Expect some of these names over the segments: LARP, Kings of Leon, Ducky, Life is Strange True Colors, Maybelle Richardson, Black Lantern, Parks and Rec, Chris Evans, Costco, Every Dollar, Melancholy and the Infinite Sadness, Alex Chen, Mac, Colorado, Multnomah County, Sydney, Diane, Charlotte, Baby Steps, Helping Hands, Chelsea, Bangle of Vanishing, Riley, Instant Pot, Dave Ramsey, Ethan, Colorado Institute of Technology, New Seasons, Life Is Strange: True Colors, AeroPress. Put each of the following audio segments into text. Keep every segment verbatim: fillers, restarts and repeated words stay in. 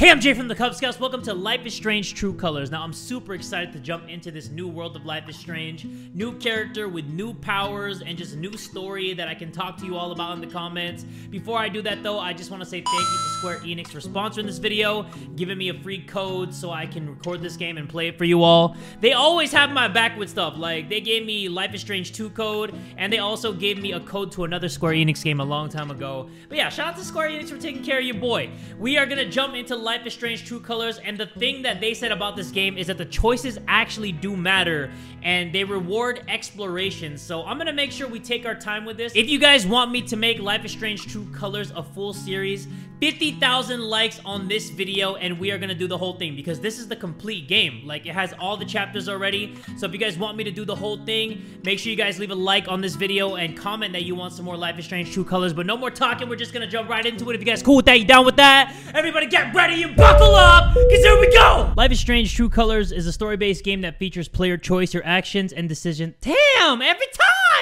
Hey, I'm Jay from the Kubz Scouts. Welcome to Life is Strange True Colors. Now, I'm super excited to jump into this new world of Life is Strange. New character with new powers and just a new story that I can talk to you all about in the comments. Before I do that, though, I just want to say thank you to Square Enix for sponsoring this video, giving me a free code so I can record this game and play it for you all. They always have my back with stuff. Like, they gave me Life is Strange two code, and they also gave me a code to another Square Enix game a long time ago. But yeah, shout out to Square Enix for taking care of your boy. We are going to jump into Life Life is Strange True Colors, and the thing that they said about this game is that the choices actually do matter and they reward exploration. So I'm gonna make sure we take our time with this. If you guys want me to make Life is Strange True Colors a full series, fifty thousand likes on this video and we are gonna do the whole thing, because this is the complete game. Like, it has all the chapters already. So if you guys want me to do the whole thing, make sure you guys leave a like on this video and comment that you want some more Life is Strange True Colors. But no more talking, we're just gonna jump right into it. If you guys cool with that, you down with that? Everybody get ready, you buckle up, cause here we go! Life is Strange True Colors is a story-based game that features player choice, your actions, and decisions. Damn, every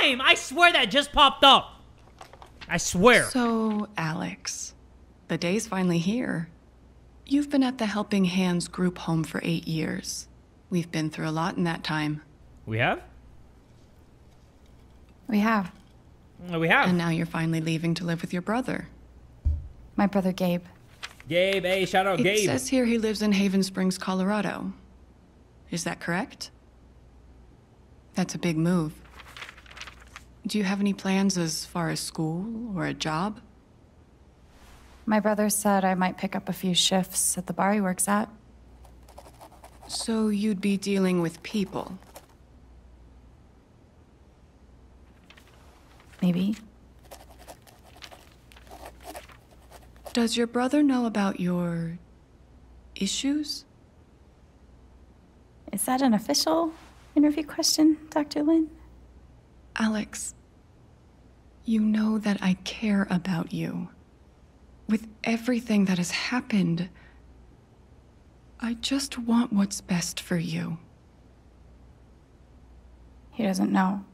time! I swear that just popped up. I swear. So, Alex, the day's finally here. You've been at the Helping Hands group home for eight years. We've been through a lot in that time. We have? We have. We have. And now you're finally leaving to live with your brother. My brother, Gabe. Gabe, hey, shout out Gabe. It says here he lives in Haven Springs, Colorado. Is that correct? That's a big move. Do you have any plans as far as school or a job? My brother said I might pick up a few shifts at the bar he works at. So you'd be dealing with people? Maybe. Does your brother know about your issues? Is that an official interview question, Doctor Lin? Alex, you know that I care about you. With everything that has happened, I just want what's best for you. He doesn't know.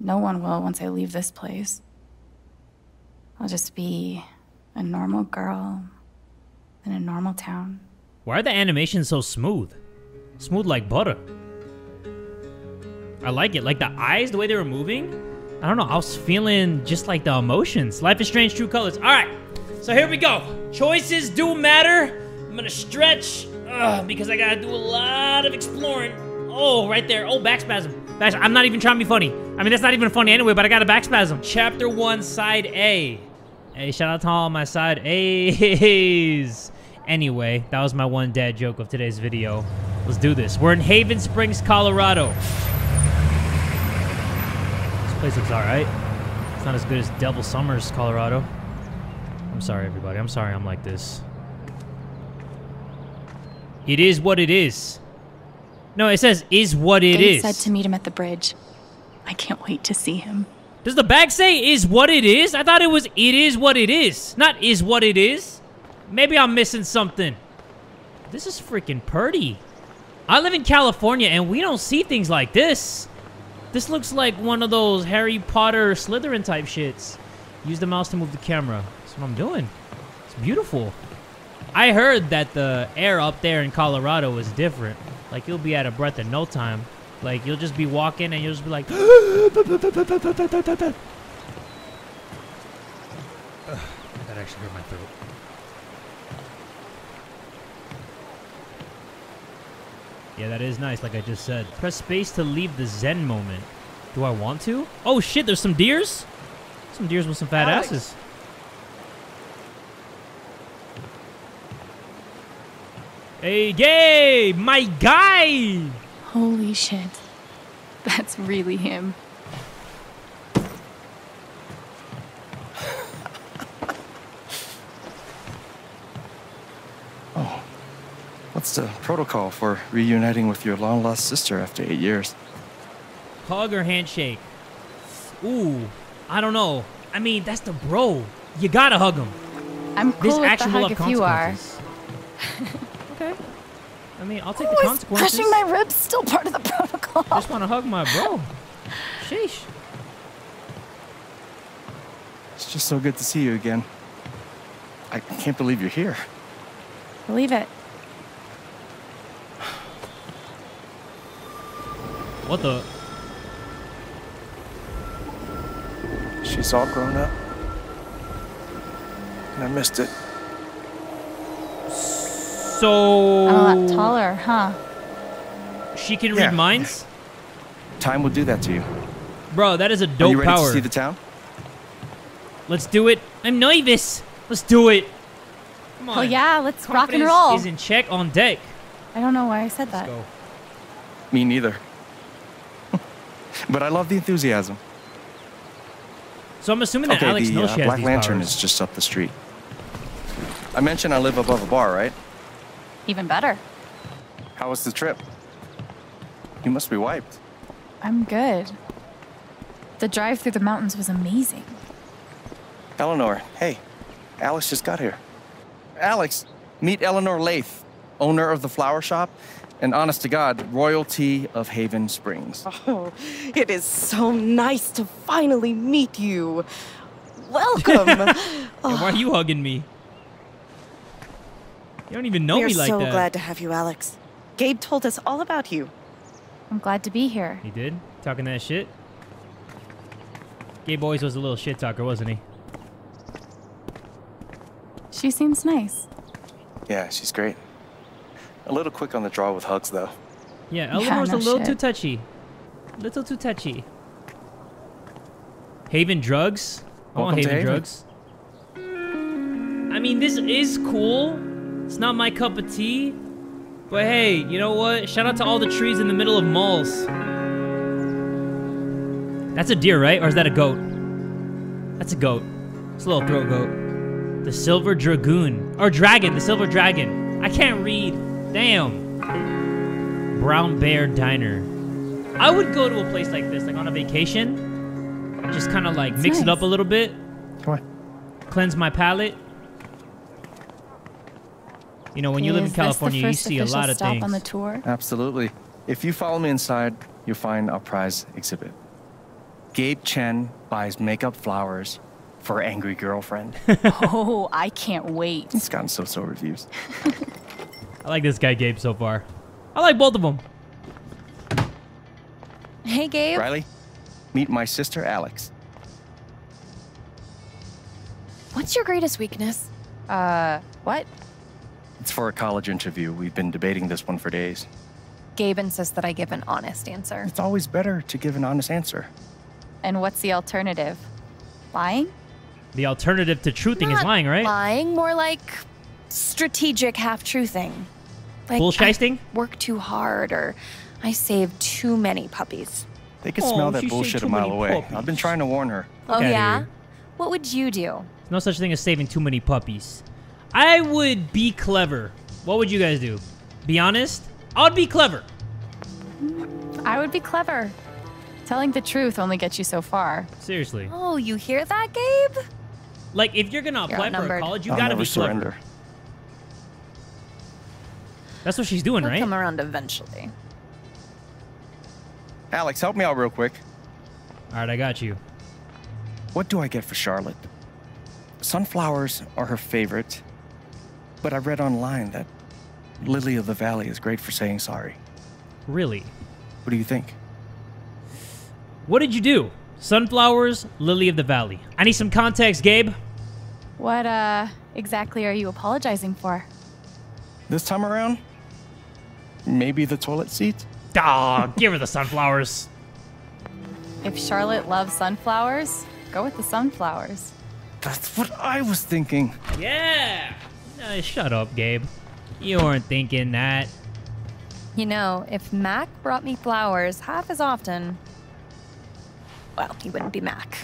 No one will once I leave this place. I'll just be a normal girl in a normal town. Why are the animations so smooth? Smooth like butter. I like it. Like the eyes, the way they were moving. I don't know, I was feeling just like the emotions. Life is Strange True Colors. All right, so here we go. Choices do matter. I'm gonna stretch uh, because I gotta do a lot of exploring. Oh, right there. Oh, back spasm. Back, I'm not even trying to be funny. I mean, that's not even funny anyway, but I got a back spasm. Chapter one, side A. Hey, shout out to all my side A's. Anyway, that was my one dad joke of today's video. Let's do this. We're in Haven Springs, Colorado. Place looks alright. It's not as good as Devil Summers, Colorado. I'm sorry, everybody. I'm sorry I'm like this. It is what it is. No, it says, is what it Gabe is. Said to meet him at the bridge. I can't wait to see him. Does the back say, is what it is? I thought it was, it is what it is. Not, is what it is. Maybe I'm missing something. This is freaking pretty. I live in California, and we don't see things like this. This looks like one of those Harry Potter Slytherin type shits. Use the mouse to move the camera. That's what I'm doing. It's beautiful. I heard that the air up there in Colorado is different. Like, you'll be out of breath in no time. Like, you'll just be walking and you'll just be like... That actually hurt my throat. Yeah, that is nice, like I just said. Press space to leave the zen moment. Do I want to? Oh, shit, there's some deers? Some deers with some fat Alex. asses. Hey, Gabe! My guy! Holy shit. That's really him. What's the protocol for reuniting with your long-lost sister after eight years? Hug or handshake? Ooh, I don't know. I mean, that's the bro. You gotta hug him. I'm cool with the hug if you are. Okay. I mean, I'll take oh, the consequences. Crushing my ribs still part of the protocol. I just want to hug my bro. Sheesh. It's just so good to see you again. I can't believe you're here. Believe it. What the? She's all grown up. And I missed it. So... I'm a lot taller, huh? She can yeah. read minds? Time will do that to you. Bro, that is a dope power. Are you ready power. to see the town? Let's do it. I'm nervous. Let's do it. Come on. Oh yeah, let's Confidence rock and roll. Is in check on deck. I don't know why I said let's that. Go. Me neither. But I love the enthusiasm. So I'm assuming that okay, Alex the, knows uh, she has Black Lantern powers. Is just up the street. I mentioned I live above a bar, right? Even better. How was the trip? You must be wiped. I'm good. The drive through the mountains was amazing. Eleanor, hey, Alex just got here. Alex, meet Eleanor Leith, owner of the flower shop, and honest to God, royalty of Haven Springs. Oh, it is so nice to finally meet you. Welcome. And why are you hugging me? You don't even know we me like so that. We're so glad to have you, Alex. Gabe told us all about you. I'm glad to be here. He did? Talking that shit? Gabe always was a little shit talker, wasn't he? She seems nice. Yeah, she's great. A little quick on the draw with hugs, though. Yeah, Eleanor's yeah, no a little shit. too touchy. Little too touchy. Haven drugs? I want Haven, Haven drugs. I mean, this is cool. It's not my cup of tea. But hey, you know what? Shout out to all the trees in the middle of malls. That's a deer, right? Or is that a goat? That's a goat. It's a little throat goat. The silver dragoon. Or dragon. The silver dragon. I can't read. Damn. Brown Bear Diner. I would go to a place like this, like on a vacation. Just kind of like That's mix nice. it up a little bit. Come on. Cleanse my palate. You know, when okay, you live in California, you see a lot of stop things. On the tour? Absolutely. If you follow me inside, you'll find our prize exhibit. Gabe Chen buys makeup flowers for angry girlfriend. Oh, I can't wait. It's gotten so-so reviews. I like this guy, Gabe, so far. I like both of them. Hey, Gabe. Riley, meet my sister, Alex. What's your greatest weakness? Uh, what? It's for a college interview. We've been debating this one for days. Gabe insists that I give an honest answer. It's always better to give an honest answer. And what's the alternative? Lying? The alternative to truthing is lying, right? Lying, more like strategic half-truthing. Like bullshitting? Work too hard, or I saved too many puppies. They could oh, smell that bullshit a mile away. Puppies. I've been trying to warn her. Oh, yeah? yeah? What would you do? There's no such thing as saving too many puppies. I would be clever. What would you guys do? Be honest? I'd be clever. I would be clever. Telling the truth only gets you so far. Seriously. Oh, you hear that, Gabe? Like, if you're gonna apply you're for a college, you I'll gotta never be clever. Surrender. That's what she's doing, He'll right? Come around eventually. Alex, help me out real quick. All right, I got you. What do I get for Charlotte? Sunflowers are her favorite. But I read online that Lily of the Valley is great for saying sorry. Really? What do you think? What did you do? Sunflowers, Lily of the Valley. I need some context, Gabe. What uh, exactly are you apologizing for? This time around, maybe the toilet seat? Aw, give her the sunflowers. If Charlotte loves sunflowers, go with the sunflowers. That's what I was thinking. Yeah. Uh, shut up, Gabe. You weren't thinking that. You know, if Mac brought me flowers half as often, well, he wouldn't be Mac.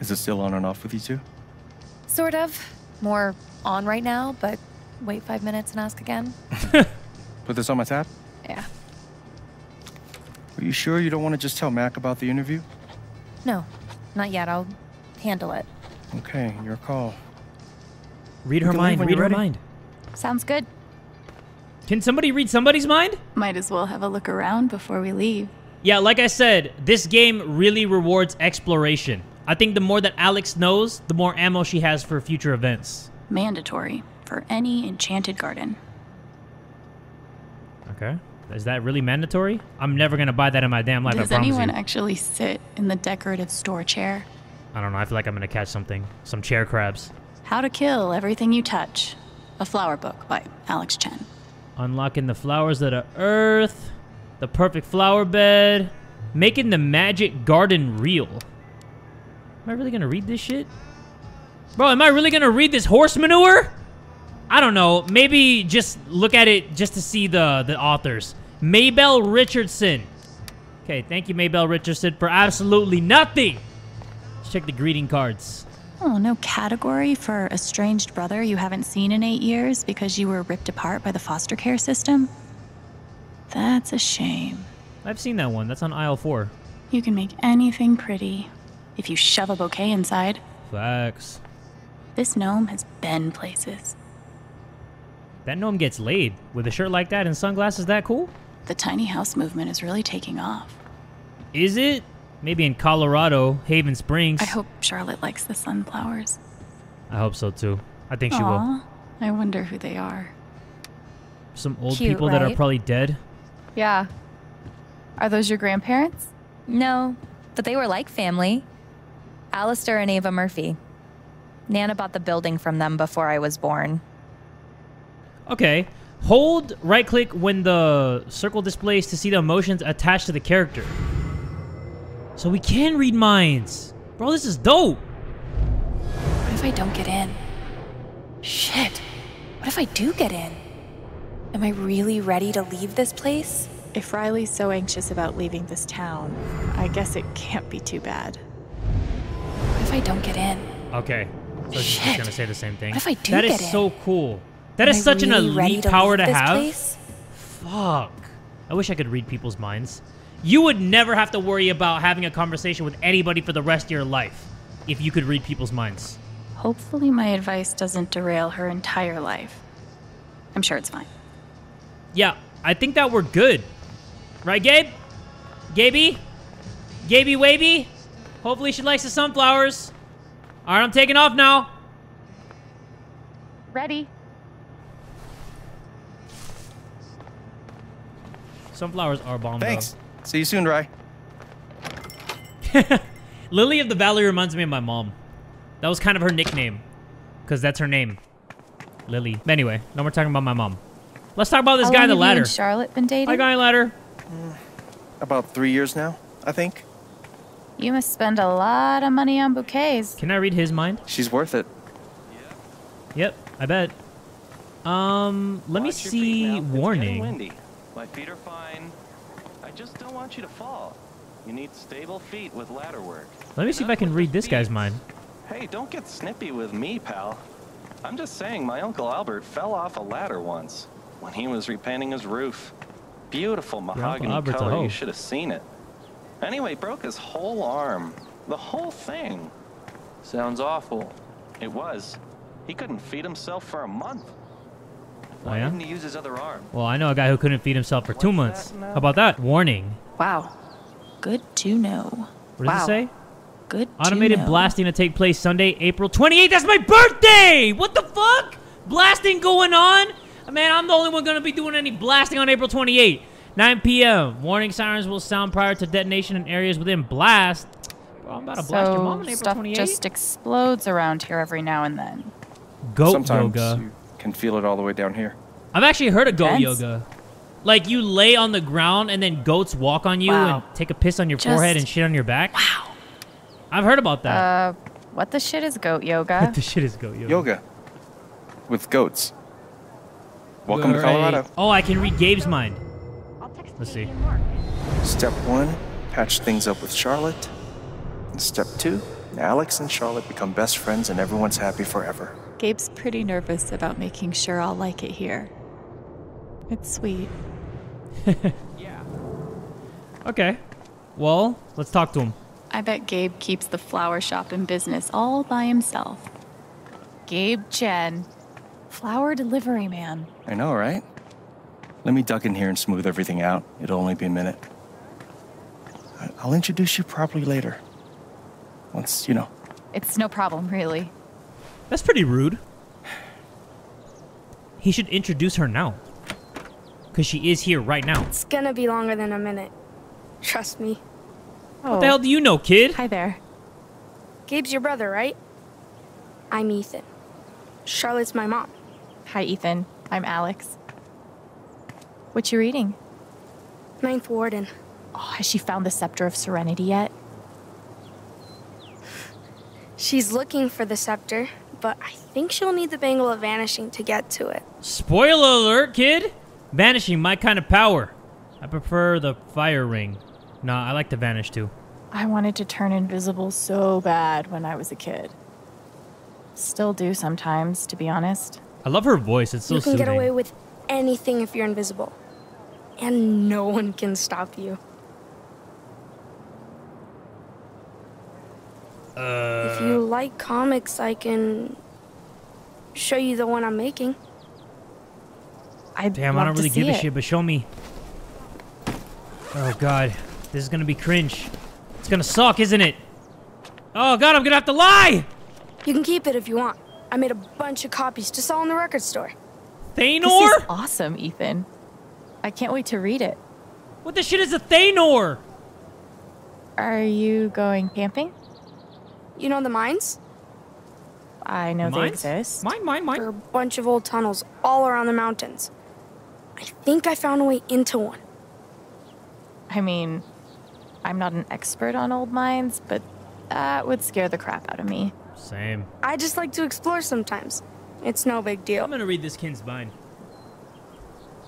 Is it still on and off with you two? Sort of. More on right now, but wait five minutes and ask again. Put this on my tab? Yeah. Are you sure you don't want to just tell Mac about the interview? No, not yet. I'll handle it. Okay, your call. Read her mind, read her mind. Sounds good. Can somebody read somebody's mind? Might as well have a look around before we leave. Yeah, like I said, this game really rewards exploration. I think the more that Alex knows, the more ammo she has for future events. mandatory for any enchanted garden. Okay. Is that really mandatory? I'm never going to buy that in my damn life, I promise you. Does anyone actually sit in the decorative store chair? I don't know. I feel like I'm going to catch something. Some chair crabs. How to Kill Everything You Touch. A flower book by Alex Chen. Unlocking the flowers that are earth. The perfect flower bed. Making the magic garden real. Am I really going to read this shit? Bro, am I really going to read this horse manure? I don't know. Maybe just look at it just to see the, the authors. Maybelle Richardson. Okay, thank you, Maybelle Richardson, for absolutely nothing. Let's check the greeting cards. Oh, no category for estranged brother you haven't seen in eight years because you were ripped apart by the foster care system? That's a shame. I've seen that one. That's on aisle four. You can make anything pretty if you shove a bouquet inside. Facts. This gnome has been places. That gnome gets laid. With a shirt like that and sunglasses that cool? The tiny house movement is really taking off. Is it? Maybe in Colorado, Haven Springs. I hope Charlotte likes the sunflowers. I hope so too. I think Aww, she will. I wonder who they are. Some old Cute, people right? that are probably dead. Yeah. Are those your grandparents? No, but they were like family. Alistair and Ava Murphy. Nana bought the building from them before I was born. Okay, hold right click when the circle displays to see the emotions attached to the character. So we can read minds. Bro, this is dope. What if I don't get in? Shit, what if I do get in? Am I really ready to leave this place? If Riley's so anxious about leaving this town, I guess it can't be too bad. What if I don't get in? Okay, so Shit. she's just gonna say the same thing. What if I do get in? That is so cool. That is such an elite power to have. Fuck. I wish I could read people's minds. You would never have to worry about having a conversation with anybody for the rest of your life if you could read people's minds. Hopefully my advice doesn't derail her entire life. I'm sure it's fine. Yeah, I think that we're good. Right, Gabe? Gabey? Gabey Waby? Hopefully she likes the sunflowers. All right, I'm taking off now. Ready. Sunflowers are bomb. Thanks. Up. See you soon, Rye. Lily of the Valley reminds me of my mom. That was kind of her nickname, because that's her name, Lily. Anyway, no more talking about my mom. Let's talk about this How guy in the ladder. How long have you and Charlotte been dating? Hi, guy in the ladder. Mm, about three years now, I think. You must spend a lot of money on bouquets. Can I read his mind? She's worth it. Yep, I bet. Um, let Watch me see. Warning. My feet are fine. I just don't want you to fall. You need stable feet with ladder work. Let me see if I can read this guy's mind. Hey, don't get snippy with me, pal. I'm just saying my Uncle Albert fell off a ladder once when he was repainting his roof. Beautiful mahogany color. You should have seen it. Anyway, broke his whole arm. The whole thing. Sounds awful. It was. He couldn't feed himself for a month. Why didn't he use his other arm? Well, I know a guy who couldn't feed himself for two months. How about that? Warning. Wow. Good to know. What does it say? Good to know. Automated blasting to take place Sunday, April twenty-eighth. That's my birthday! What the fuck? Blasting going on? Man, I'm the only one going to be doing any blasting on April twenty-eighth. nine p m Warning sirens will sound prior to detonation in areas within blast. Bro, I'm about to blast your mom on April twenty-eighth. Stuff just explodes around here every now and then. Goat yoga. Can feel it all the way down here. I've actually heard of goat Dance. yoga. Like, you lay on the ground and then goats walk on you wow. and take a piss on your Just, forehead and shit on your back. Wow. I've heard about that. Uh, what the shit is goat yoga? What the shit is goat yoga? Yoga. With goats. Welcome We're to Colorado. A... Oh, I can read Gabe's mind. Let's see. Step one, patch things up with Charlotte. And step two, Alex and Charlotte become best friends and everyone's happy forever. Gabe's pretty nervous about making sure I'll like it here. It's sweet. Yeah. Okay. Well, let's talk to him. I bet Gabe keeps the flower shop in business all by himself. Gabe Chen. Flower delivery man. I know, right? Let me duck in here and smooth everything out. It'll only be a minute. I'll introduce you properly later. Once, you know. It's no problem, really. That's pretty rude. He should introduce her now, because she is here right now. It's gonna be longer than a minute. Trust me. Oh. What the hell do you know, kid? Hi there. Gabe's your brother, right? I'm Ethan. Charlotte's my mom. Hi, Ethan. I'm Alex. What you reading? Ninth Warden. Oh, has she found the Scepter of Serenity yet? She's looking for the Scepter, but I think she'll need the Bangle of Vanishing to get to it. Spoiler alert, kid! Vanishing, my kind of power. I prefer the fire ring. Nah, I like to vanish too. I wanted to turn invisible so bad when I was a kid. Still do sometimes, to be honest. I love her voice, it's so soothing. You can get away with anything if you're invisible. And no one can stop you. Uh, if you like comics, I can show you the one I'm making. I'd Damn, I don't really give it. a shit, but show me. Oh god, this is gonna be cringe. It's gonna suck, isn't it? Oh god, I'm gonna have to lie! You can keep it if you want. I made a bunch of copies to sell in the record store. Thanor? This is awesome, Ethan. I can't wait to read it. What the shit is a Thanor? Are you going camping? You know the mines? I know they exist. Mine, mine, mine. There are a bunch of old tunnels all around the mountains. I think I found a way into one. I mean, I'm not an expert on old mines, but that would scare the crap out of me. Same. I just like to explore sometimes. It's no big deal. I'm gonna read this kid's mind.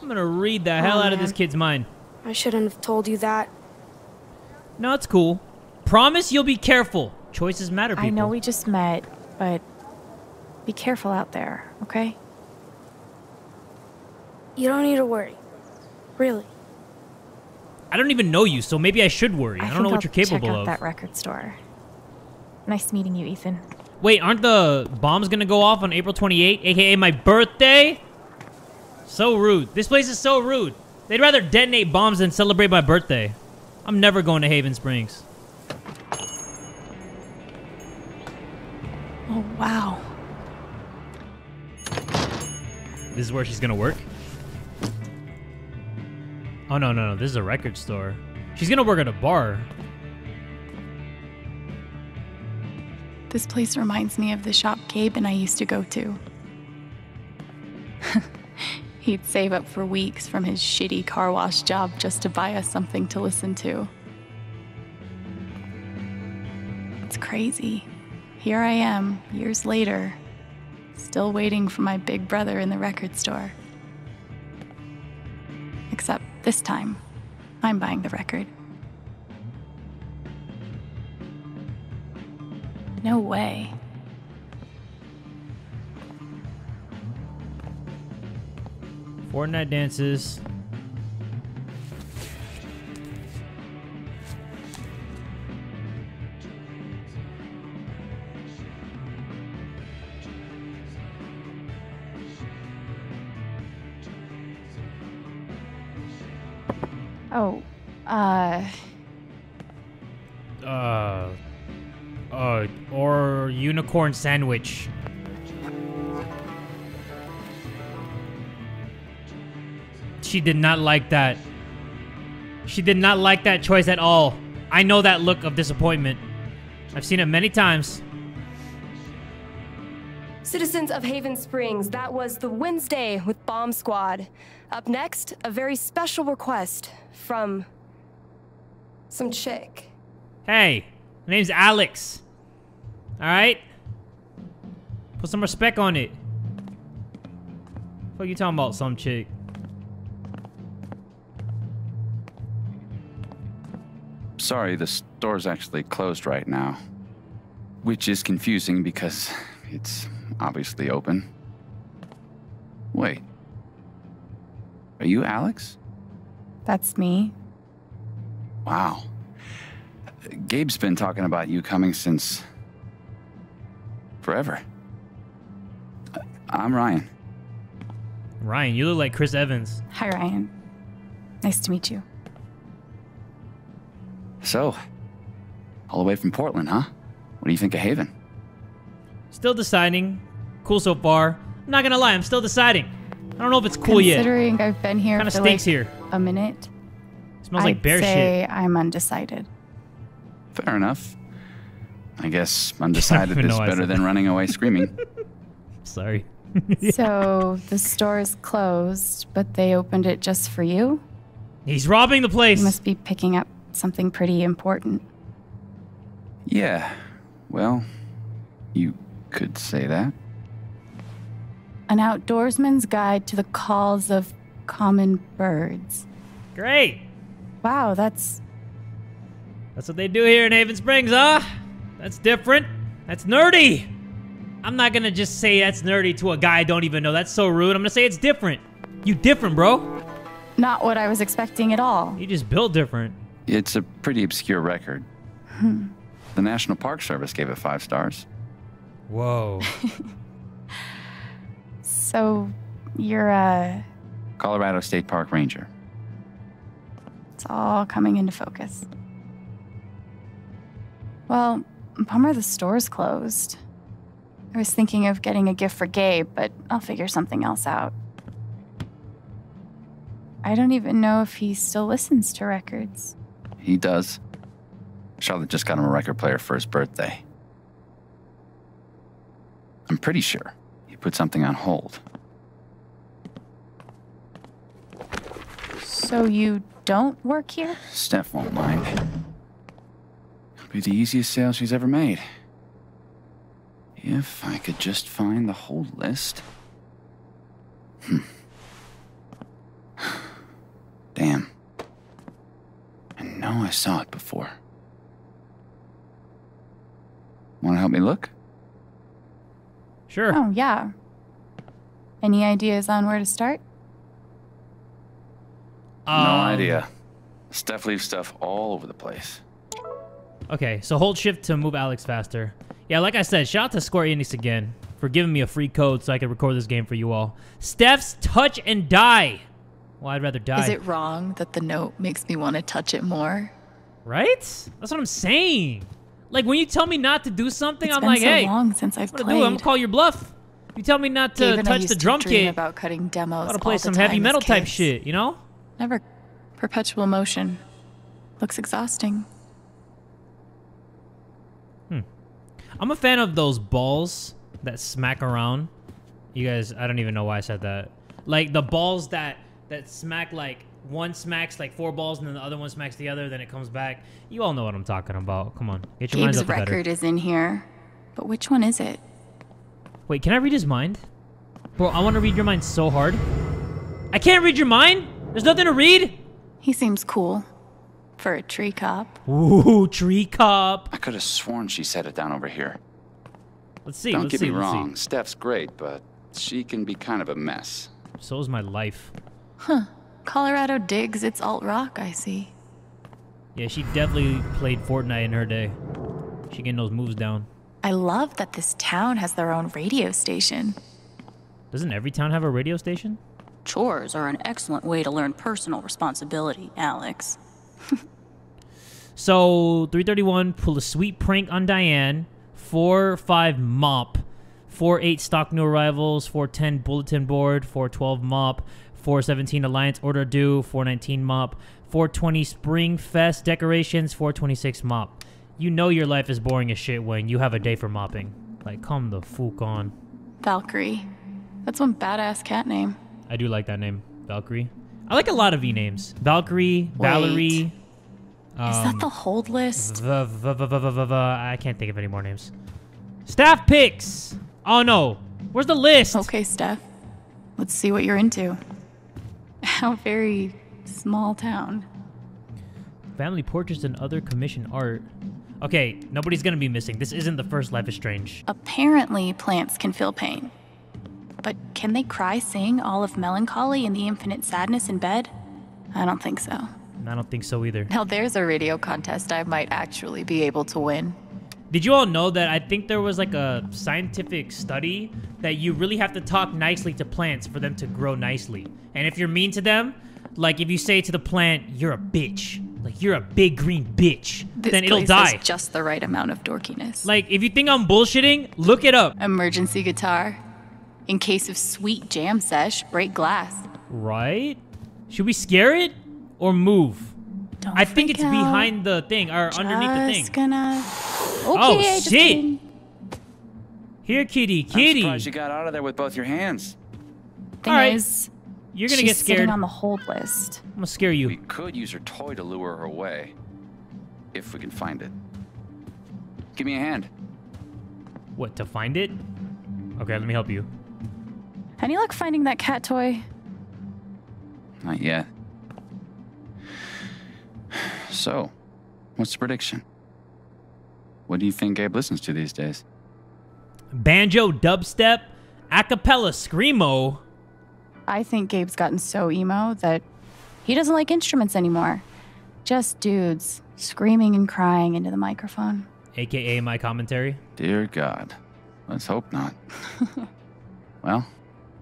I'm gonna read the oh, hell out man. of this kid's mind. I shouldn't have told you that. No, it's cool. Promise you'll be careful. Choices matter, people. I know we just met, but be careful out there, okay? You don't need to worry. Really. I don't even know you, so maybe I should worry. I, I don't know what I'll you're capable check out of. That record store. Nice meeting you, Ethan. Wait, aren't the bombs gonna go off on April twenty-eighth, aka my birthday? So rude. This place is so rude. They'd rather detonate bombs than celebrate my birthday. I'm never going to Haven Springs. Oh, wow. This is where she's gonna work? Oh, no, no, no. This is a record store. She's gonna work at a bar. This place reminds me of the shop Gabe and I used to go to. He'd save up for weeks from his shitty car wash job just to buy us something to listen to. It's crazy. Here I am, years later, still waiting for my big brother in the record store. Except this time, I'm buying the record. No way. Fortnite dances. Oh, uh... Uh... Uh, or unicorn sandwich. She did not like that. She did not like that choice at all. I know that look of disappointment. I've seen it many times. Citizens of Haven Springs, that was the Wednesday with Bomb Squad. Up next, a very special request from some chick. Hey, her name's Alex. All right? Put some respect on it. What are you talking about, some chick? Sorry, the store's actually closed right now. Which is confusing because it's obviously open. Wait. Are you Alex? That's me. Wow. Gabe's been talking about you coming since forever. I'm Ryan. Ryan, you look like Chris Evans. Hi, Ryan. Nice to meet you. So, all the way from Portland, huh? What do you think of Haven? Still deciding. Cool so far. I'm not gonna lie, I'm still deciding. I don't know if it's cool yet. Considering I've been here kind of for stinks like here. a minute, it smells I'd like bear say shit. I'm undecided. Fair enough. I guess undecided I is better than running away screaming. Sorry. So the store is closed, but they opened it just for you? He's robbing the place. You must be picking up something pretty important. Yeah, well, you could say that. An Outdoorsman's Guide to the Calls of Common Birds. Great. Wow, that's... That's what they do here in Haven Springs, huh? That's different. That's nerdy. I'm not gonna just say that's nerdy to a guy I don't even know. That's so rude. I'm gonna say it's different. You different, bro. Not what I was expecting at all. You just built different. It's a pretty obscure record. Hmm. The National Park Service gave it five stars. Whoa. So, you're a... Colorado State Park Ranger. It's all coming into focus. Well, bummer the store's closed. I was thinking of getting a gift for Gabe, but I'll figure something else out. I don't even know if he still listens to records. He does. Charlotte just got him a record player for his birthday. I'm pretty sure he put something on hold. So you don't work here? Steph won't mind. It'll be the easiest sale she's ever made. If I could just find the whole list. Hmm. Damn. I know I saw it before. Want to help me look? Sure. Oh, yeah. Any ideas on where to start? Um, no idea. Steph leaves stuff all over the place. Okay, so hold shift to move Alex faster. Yeah, like I said, shout out to Square Enix again for giving me a free code so I could record this game for you all. Steph's Touch and Die. Well, I'd rather die. Is it wrong that the note makes me want to touch it more? Right? That's what I'm saying. Like, when you tell me not to do something, it's I'm been like, so hey, long since I've what played. Do? I'm going to call your bluff. You tell me not to Even touch the drum to kit. About cutting demos I'm going to play some heavy metal type shit, you know? Never. Perpetual motion. Looks exhausting. Hmm. I'm a fan of those balls that smack around. You guys, I don't even know why I said that. Like, the balls that... that smack, like, one smacks, like, four balls, and then the other one smacks the other, then it comes back. You all know what I'm talking about. Come on. Get your minds up. Gabe's record is in here, but which one is it? Wait, can I read his mind? Bro, I want to read your mind so hard. I can't read your mind? There's nothing to read? He seems cool. For a tree cop. Ooh, tree cop. I could have sworn she said it down over here. Let's see. Don't get me wrong. Steph's great, but she can be kind of a mess. So is my life. Huh. Colorado digs its alt-rock, I see. Yeah, she definitely played Fortnite in her day. She getting those moves down. I love that this town has their own radio station. Doesn't every town have a radio station? Chores are an excellent way to learn personal responsibility, Alex. So, three thirty-one, pull a sweet prank on Diane. four five, mop. four eight, stock new arrivals. four ten, bulletin board. four twelve, mop. four seventeen, Alliance Order Due. four nineteen, mop. four twenty, Spring Fest decorations. four twenty-six, mop. You know your life is boring as shit when you have a day for mopping. Like, come the fuck on. Valkyrie. That's one badass cat name. I do like that name, Valkyrie. I like a lot of E names. Valkyrie, Wait. Valerie. Um, is that the hold list? V v v v v v v I can't think of any more names. Staff picks. Oh no, where's the list? Okay, Steph. Let's see what you're into. How very small town. Family portraits and other commission art. Okay, nobody's gonna be missing. This isn't the first Life is Strange. Apparently, plants can feel pain. But can they cry, sing all of Melancholy and the Infinite Sadness in bed? I don't think so. I don't think so either. Now there's a radio contest I might actually be able to win. Did you all know that I think there was like a scientific study that you really have to talk nicely to plants for them to grow nicely? And if you're mean to them, like if you say to the plant, you're a bitch, like you're a big green bitch, this then it'll die. Is just the right amount of dorkiness. Like if you think I'm bullshitting, look it up. Emergency guitar. In case of sweet jam sesh, break glass. Right? Should we scare it or move? Don't I think it's out. Behind the thing or just underneath the thing. Gonna... Okay, oh, I just shit. Can... Here, kitty, kitty. I'm surprised you got out of there with both your hands. Thing All right. is, you're gonna she's get scared. Sitting on the hold list. I'm gonna scare you. We could use her toy to lure her away, if we can find it. Give me a hand. What, to find it? Okay, let me help you. Any luck finding that cat toy? Not yet. So, what's the prediction? What do you think Gabe listens to these days? Banjo, dubstep, acapella, screamo. I think Gabe's gotten so emo that he doesn't like instruments anymore. Just dudes screaming and crying into the microphone. A K A my commentary. Dear God, let's hope not. Well,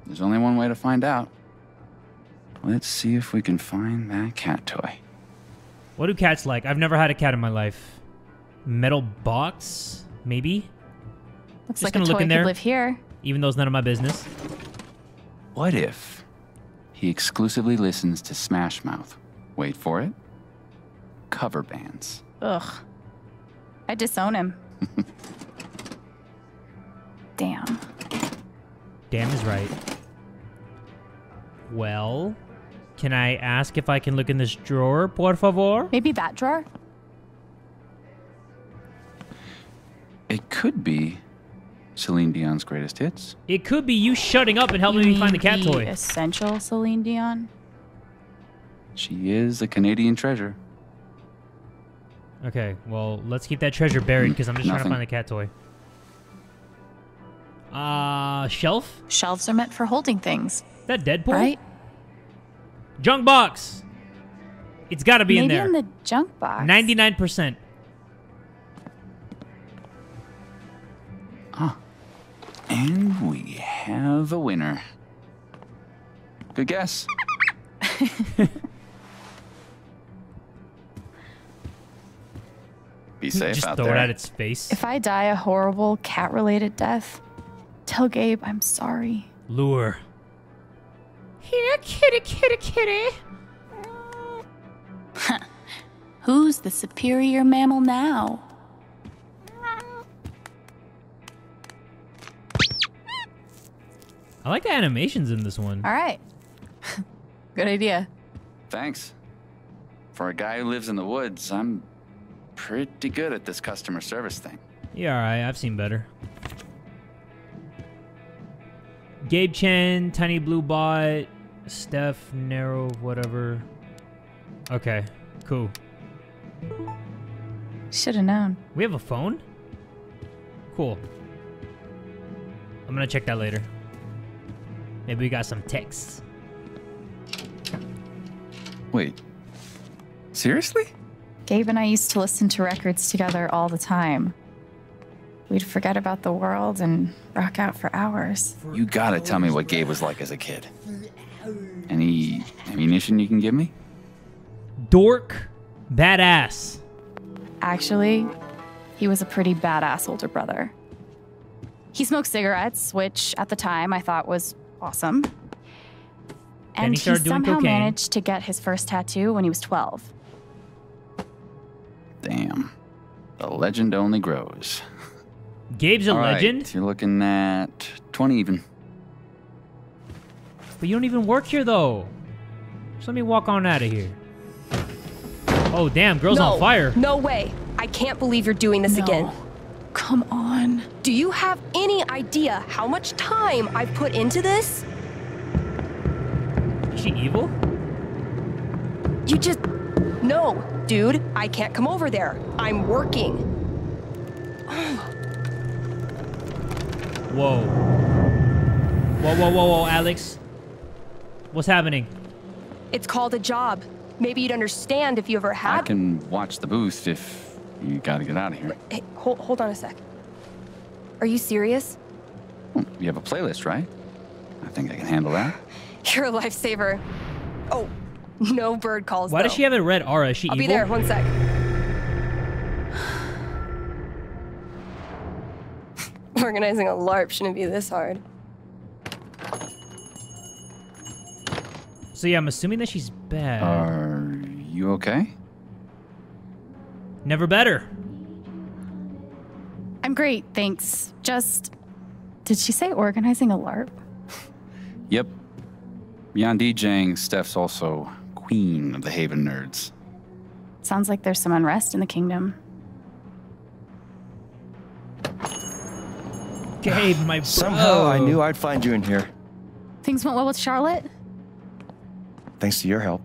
there's only one way to find out. Let's see if we can find that cat toy. What do cats like? I've never had a cat in my life. Metal box, maybe? Looks Just like gonna a toy look in there, could live here. Even though it's none of my business. What if he exclusively listens to Smash Mouth? Wait for it. Cover bands. Ugh. I disown him. Damn. Damn is right. Well... Can I ask if I can look in this drawer, por favor? Maybe that drawer? It could be Celine Dion's greatest hits. It could be you shutting up and helping you me find the cat toy. Essential Celine Dion? She is a Canadian treasure. Okay, well, let's keep that treasure buried because I'm just Nothing. trying to find the cat toy. Uh, shelf? Shelves are meant for holding things. That Deadpool? Right? Junk box. It's got to be Maybe in there. Maybe in the junk box. ninety-nine percent. Ah. And we have a winner. Good guess. Be safe Just out there. Just throw it at its face. If I die a horrible cat-related death, tell Gabe I'm sorry. Lure. Here, kitty, kitty, kitty. Who's the superior mammal now? I like the animations in this one. All right. Good idea. Thanks. For a guy who lives in the woods, I'm pretty good at this customer service thing. Yeah, all right. I've seen better. Gabe Chen, Tiny Blue Bot, Steph, Narrow, whatever. Okay, cool. Should have known. We have a phone? Cool. I'm gonna check that later. Maybe we got some texts. Wait. Seriously? Gabe and I used to listen to records together all the time. We'd forget about the world and rock out for hours. You gotta tell me what Gabe was like as a kid. Any ammunition you can give me? Dork, badass. Actually, he was a pretty badass older brother. He smoked cigarettes, which at the time I thought was awesome. And he, he somehow managed to get his first tattoo when he was twelve. Damn, the legend only grows. Gabe's a All legend. Right, you're looking at twenty even. But you don't even work here, though. Just let me walk on out of here. Oh, damn. Girl's no, on fire. No way. I can't believe you're doing this no. again. Come on. Do you have any idea how much time I've put into this? Is she evil? You just... No, dude. I can't come over there. I'm working. Whoa. Whoa, whoa, whoa, whoa, Alex. What's happening? It's called a job. Maybe you'd understand if you ever had... I can watch the booth if you gotta get out of here. Hey, hold, hold on a sec. Are you serious? Well, you have a playlist, right? I think I can handle that. You're a lifesaver. Oh, no bird calls, Why though. does she have a red aura? Is she I'll evil? Be there, one sec. Organizing a LARP shouldn't be this hard. So yeah, I'm assuming that she's bad. Are you okay? Never better. I'm great, thanks. Just, did she say organizing a LARP? Yep. Beyond DJing, Steph's also queen of the Haven nerds. Sounds like there's some unrest in the kingdom. Gabe, my bro. Somehow I knew I'd find you in here. Things went well with Charlotte? Thanks to your help.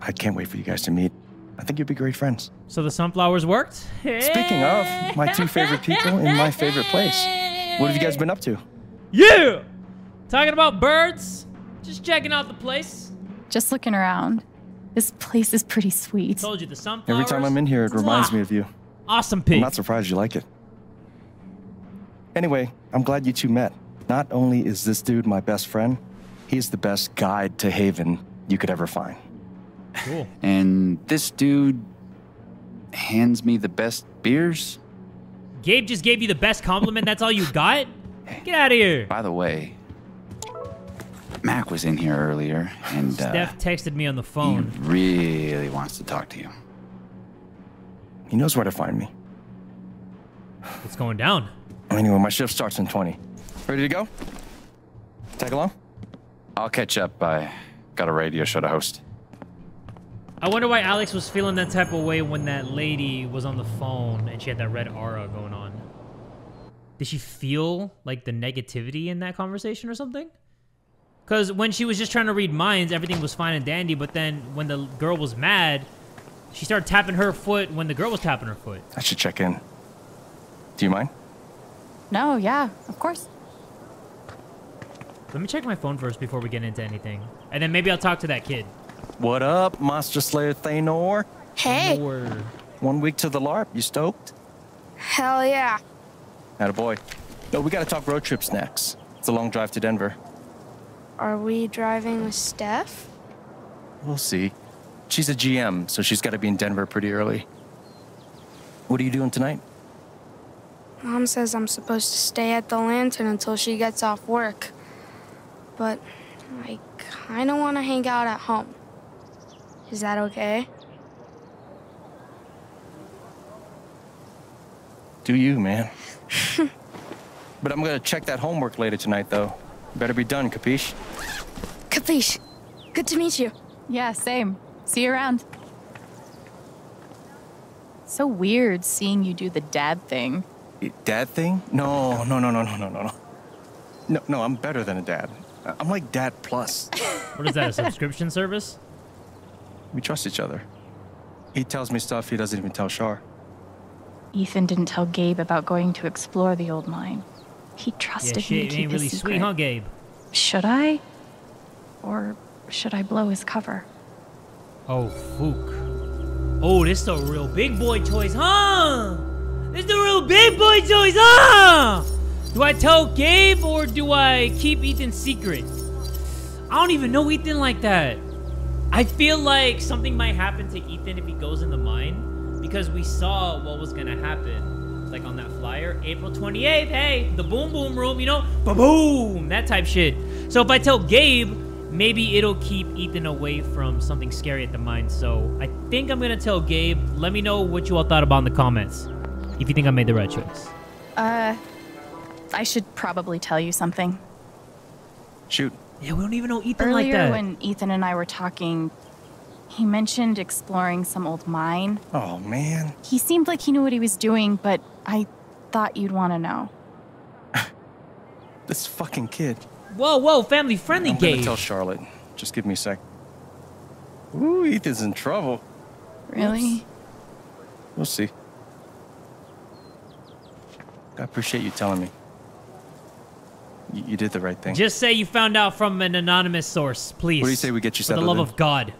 I can't wait for you guys to meet. I think you'd be great friends. So the sunflowers worked? Speaking of, my two favorite people in my favorite place. What have you guys been up to? Yeah! Talking about birds. Just checking out the place. Just looking around. This place is pretty sweet. Told you, the sunflowers. Every time I'm in here, it reminds ah, me of you. Awesome pig. I'm not surprised you like it. Anyway, I'm glad you two met. Not only is this dude my best friend, he's the best guide to Haven you could ever find. Cool. And this dude hands me the best beers? Gabe just gave you the best compliment? That's all you got? Get out of here. By the way, Mac was in here earlier, and Steph uh, texted me on the phone. He really wants to talk to you. He knows where to find me. What's going down? Anyway, my shift starts in twenty. Ready to go? Tag along? I'll catch up. I got a radio show to host. I wonder why Alex was feeling that type of way when that lady was on the phone and she had that red aura going on. Did she feel like the negativity in that conversation or something? Because when she was just trying to read minds, everything was fine and dandy. But then when the girl was mad, she started tapping her foot when the girl was tapping her foot. I should check in. Do you mind? No, yeah, of course. Let me check my phone first before we get into anything. And then maybe I'll talk to that kid. What up, Monster Slayer Thanor? Hey. Thanor. One week to the LARP. You stoked? Hell yeah. Attaboy. No, we got to talk road trips next. It's a long drive to Denver. Are we driving with Steph? We'll see. She's a G M, so she's got to be in Denver pretty early. What are you doing tonight? Mom says I'm supposed to stay at the Lantern until she gets off work. But I kind of want to hang out at home. Is that okay? Do you, man. But I'm going to check that homework later tonight, though. Better be done, capiche? Capiche. Good to meet you. Yeah, same. See you around. It's so weird seeing you do the dad thing. Dad thing? No, no, no, no, no, no, no. No, no, I'm better than a dad. I'm like Dad Plus. What is that, a subscription service? We trust each other. He tells me stuff he doesn't even tell Char. Ethan didn't tell Gabe about going to explore the old mine. He trusted yeah, shit, me to keep ain't really his secret. Sweet, huh, Gabe? Should I? Or should I blow his cover? Oh, fook. Oh, this is the real big boy choice, huh? This is the real big boy choice, huh? Do I tell Gabe or do I keep Ethan's secret? I don't even know Ethan like that. I feel like something might happen to Ethan if he goes in the mine because we saw what was gonna happen. Like on that flyer, April twenty-eighth, hey, the boom boom room, you know, ba-boom, that type shit. So if I tell Gabe, maybe it'll keep Ethan away from something scary at the mine. So I think I'm gonna tell Gabe. Let me know what you all thought about in the comments, if you think I made the right choice. Uh, I should probably tell you something. Shoot. Yeah, we don't even know Ethan like that. Earlier when Ethan and I were talking, he mentioned exploring some old mine. Oh, man. He seemed like he knew what he was doing, but I thought you'd want to know. This fucking kid. Whoa, whoa, family-friendly game. I'm gonna tell Charlotte. Just give me a sec. Ooh, Ethan's in trouble. Really? Oops. We'll see. I appreciate you telling me. You, you did the right thing. Just say you found out from an anonymous source, please. What do you say we get you settled? For the love in? Of God.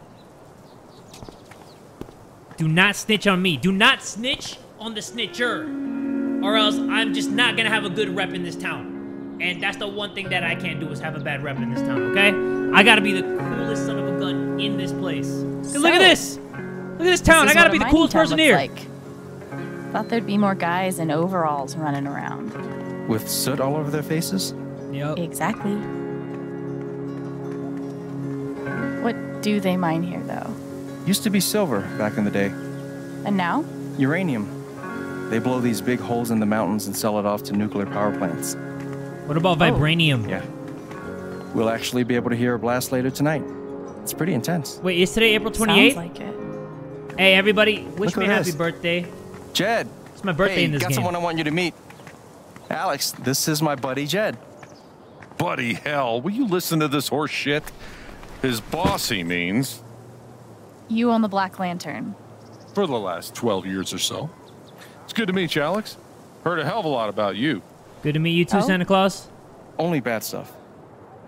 Do not snitch on me. Do not snitch on the snitcher. Or else I'm just not going to have a good rep in this town. And that's the one thing that I can't do is have a bad rep in this town, okay? I got to be the coolest son of a gun in this place. So, look at this. Look at this town. This I got to be the coolest person here. Like. Thought there'd be more guys in overalls running around. With soot all over their faces? Yep. Exactly. What do they mine here, though? Used to be silver back in the day. And now? Uranium. They blow these big holes in the mountains and sell it off to nuclear power plants. What about vibranium? Oh. Yeah. We'll actually be able to hear a blast later tonight. It's pretty intense. Wait, is today April twenty-eighth? Sounds like it. Hey, everybody, wish me a happy birthday. Jed. It's my birthday hey, in this game. Got someone I want you to meet. Alex, this is my buddy Jed. Buddy, hell, will you listen to this horse shit? His boss, he means. You own the Black Lantern. For the last twelve years or so. It's good to meet you, Alex. Heard a hell of a lot about you. Good to meet you too, oh? Santa Claus. Only bad stuff.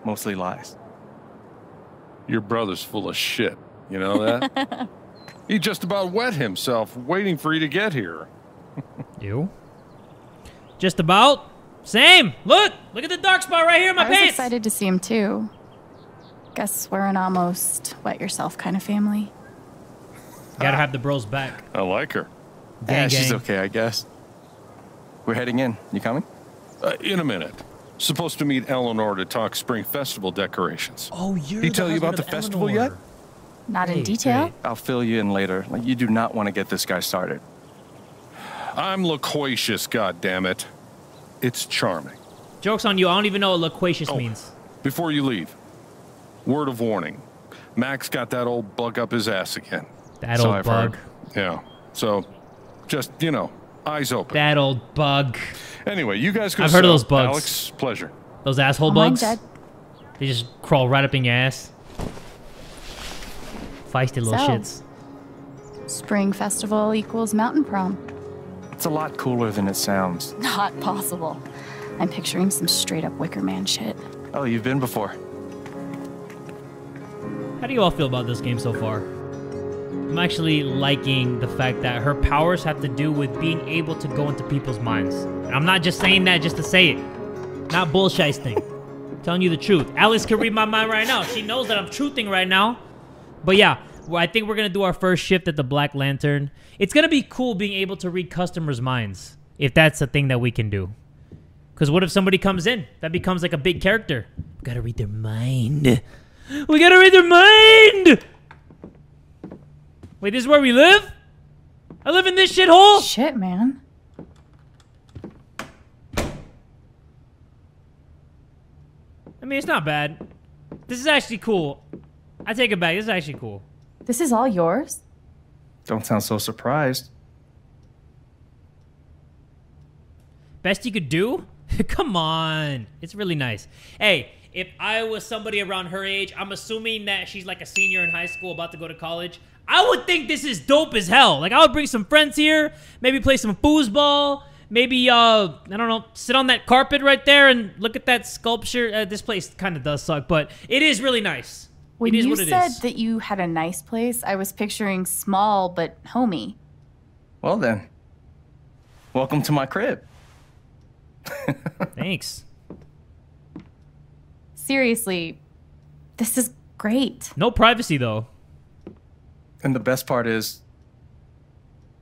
Mostly lies. Your brother's full of shit. You know that? He just about wet himself waiting for you to get here. You? Just about? Same! Look! Look at the dark spot right here in my I pants! I was excited to see him too. Guess we're an almost wet-yourself kind of family. Gotta have the bros back. I like her. Gang, yeah, gang. She's okay, I guess. We're heading in. You coming? Uh, in a minute. Supposed to meet Eleanor to talk spring festival decorations. Oh, you're Did he tell you about the Eleanor. festival yet? Not hey, in detail. Hey. I'll fill you in later. Like, you do not want to get this guy started. I'm loquacious, goddammit. It's charming. Joke's on you. I don't even know what loquacious oh, means. Before you leave, word of warning. Mac's got that old bug up his ass again. That so old I've bug. Heard. Yeah. So, just, you know, eyes open. That old bug. Anyway, you guys go I've heard of those bugs. Alex, pleasure. Those asshole oh, bugs? They just crawl right up in your ass. Feisty little so, shits. Spring festival equals mountain prom. It's a lot cooler than it sounds. Not possible. I'm picturing some straight up Wicker Man shit. Oh, you've been before. How do you all feel about this game so far? I'm actually liking the fact that her powers have to do with being able to go into people's minds. And I'm not just saying that just to say it. Not bullshitting. I'm telling you the truth. Alice can read my mind right now. She knows that I'm truthing right now. But yeah, well, I think we're going to do our first shift at the Black Lantern. It's going to be cool being able to read customers' minds. If that's a thing that we can do. Because what if somebody comes in? That becomes like a big character. We've got to read their mind. We got to read their mind! Wait, this is where we live? I live in this shithole? Shit, man. I mean, it's not bad. This is actually cool. I take it back. This is actually cool. This is all yours? Don't sound so surprised. Best you could do? Come on. It's really nice. Hey, if I was somebody around her age, I'm assuming that she's like a senior in high school about to go to college. I would think this is dope as hell. Like, I would bring some friends here, maybe play some foosball, maybe, uh, I don't know, sit on that carpet right there and look at that sculpture. Uh, this place kind of does suck, but it is really nice. When it is you what it said is. that you had a nice place, I was picturing small but homey. Well then, welcome to my crib. Thanks. Seriously, this is great. No privacy, though. And the best part is,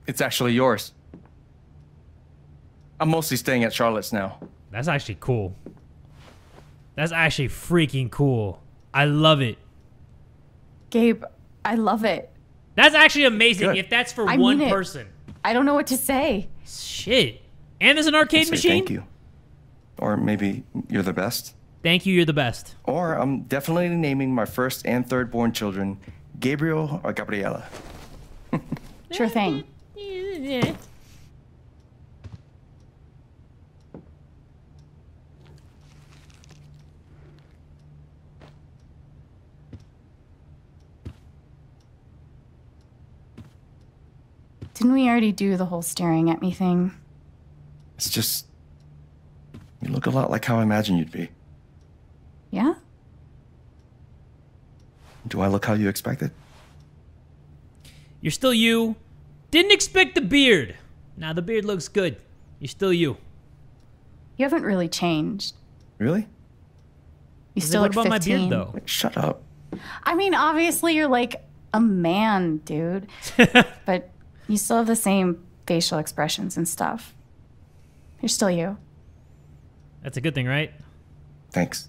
it's actually yours. I'm mostly staying at Charlotte's now. That's actually cool. That's actually freaking cool. I love it. Gabe, I love it. That's actually amazing. Good. If that's for I one mean it. person. I don't know what to say. Shit. And there's an arcade say machine? Thank you. Or maybe you're the best. Thank you, you're the best. Or I'm definitely naming my first and third born children Gabriel or Gabriella. Sure thing. Didn't we already do the whole staring at me thing? It's just, you look a lot like how I imagined you'd be. Yeah? Do I look how you expected? You're still you. Didn't expect the beard. Now the beard looks good. You're still you. You haven't really changed. Really? You still look fifteen. What about my beard, though? Like, shut up. I mean, obviously you're like a man, dude. But you still have the same facial expressions and stuff. You're still you. That's a good thing, right? Thanks.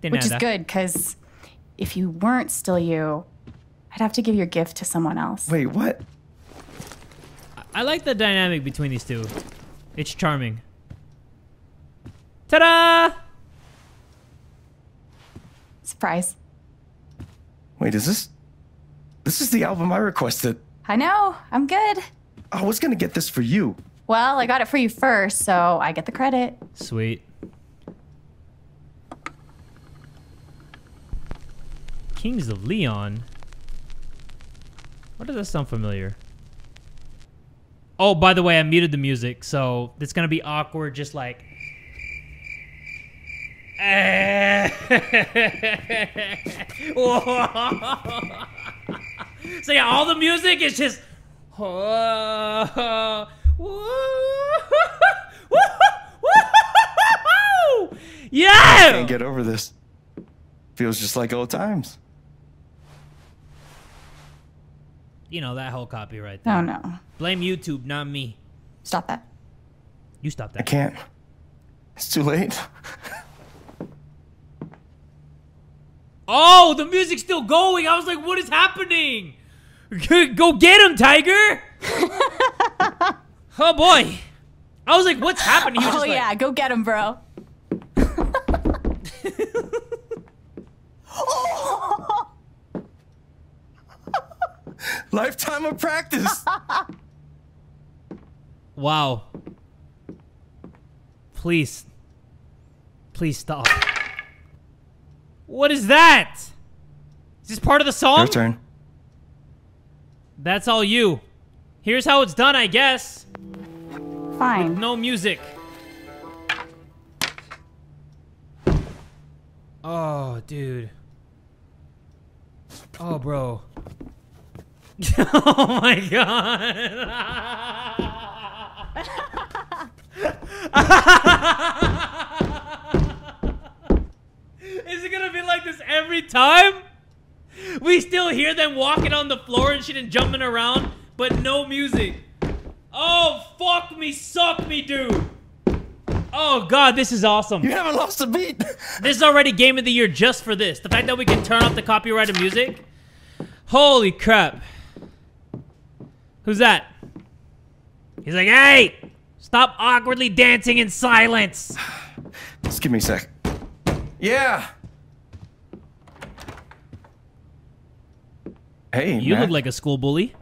Which is good, because if you weren't still you, I'd have to give your gift to someone else. Wait, what? I like the dynamic between these two. It's charming. Ta-da! Surprise. Wait, is this... This is the album I requested. I know. I'm good. I was going to get this for you. Well, I got it for you first, so I get the credit. Sweet. Kings of Leon? What does that sound familiar? Oh, by the way, I muted the music, so it's going to be awkward, just like... So yeah, all the music is just... Yeah! I can't get over this. Feels just like old times. You know, that whole copyright thing. Oh, no. Blame YouTube, not me. Stop that. You stop that. I can't. It's too late. Oh, the music's still going. I was like, what is happening? Go get him, Tiger. Oh, boy. I was like, what's happening? He was oh, yeah. Like, go get him, bro. Oh! Lifetime of practice. Wow. Please. Please stop. What is that? Is this part of the song? Your turn. That's all you. Here's how it's done, I guess. Fine. With no music. Oh, dude. Oh, bro. Oh, my God. Is it gonna be like this every time? We still hear them walking on the floor and shit and jumping around, but no music. Oh, fuck me, suck me, dude. Oh, God, this is awesome. You haven't lost a beat. This is already Game of the Year just for this. The fact that we can turn off the copyrighted music. Holy crap. Who's that? He's like, hey, stop awkwardly dancing in silence. Just give me a sec. Yeah. Hey, you Mac. Look like a school bully.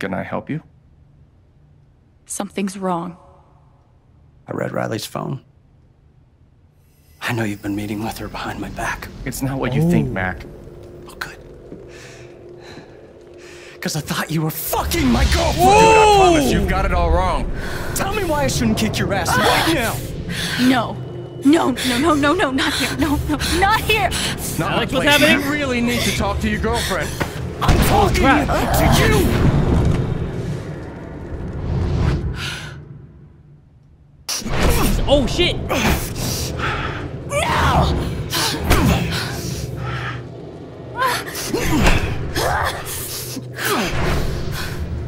Can I help you? Something's wrong. I read Riley's phone. I know you've been meeting with her behind my back. It's not what oh. you think, Mac. Oh, good. Because I thought you were fucking my girlfriend. Dude, I promise you've got it all wrong. Tell me why I shouldn't kick your ass right now. No. No, no, no, no, no, not here. No, no, not here. Not Alex, what's happening? You really need to talk to your girlfriend. I'm talking to you. Oh shit! No!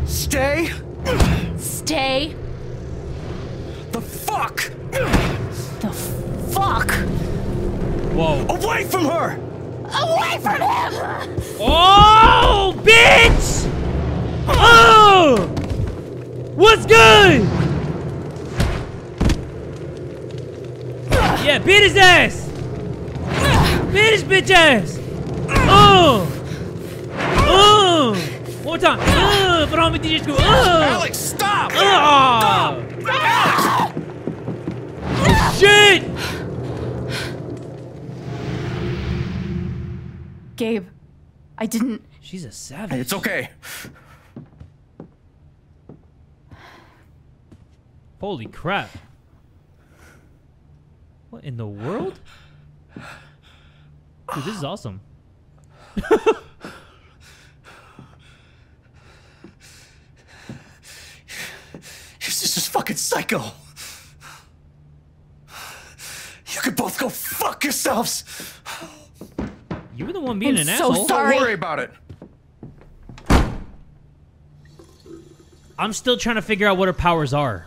Stay! Stay! The fuck! The fuck! Whoa! Away from her! Away from him! Oh, bitch! Oh! What's good? Yeah, beat his ass! Beat his bitch ass! Oh! Oh! One time! Oh! But I'm with D J school! Oh! Alex, stop! Oh! Stop! Stop! Alex! Shit! Gabe, I didn't. She's a savage. It's okay. Holy crap. What in the world? Dude, this is awesome. This is fucking psycho. You could both go fuck yourselves. You were the one being I'm an so asshole. Sorry. Don't worry about it. I'm still trying to figure out what her powers are.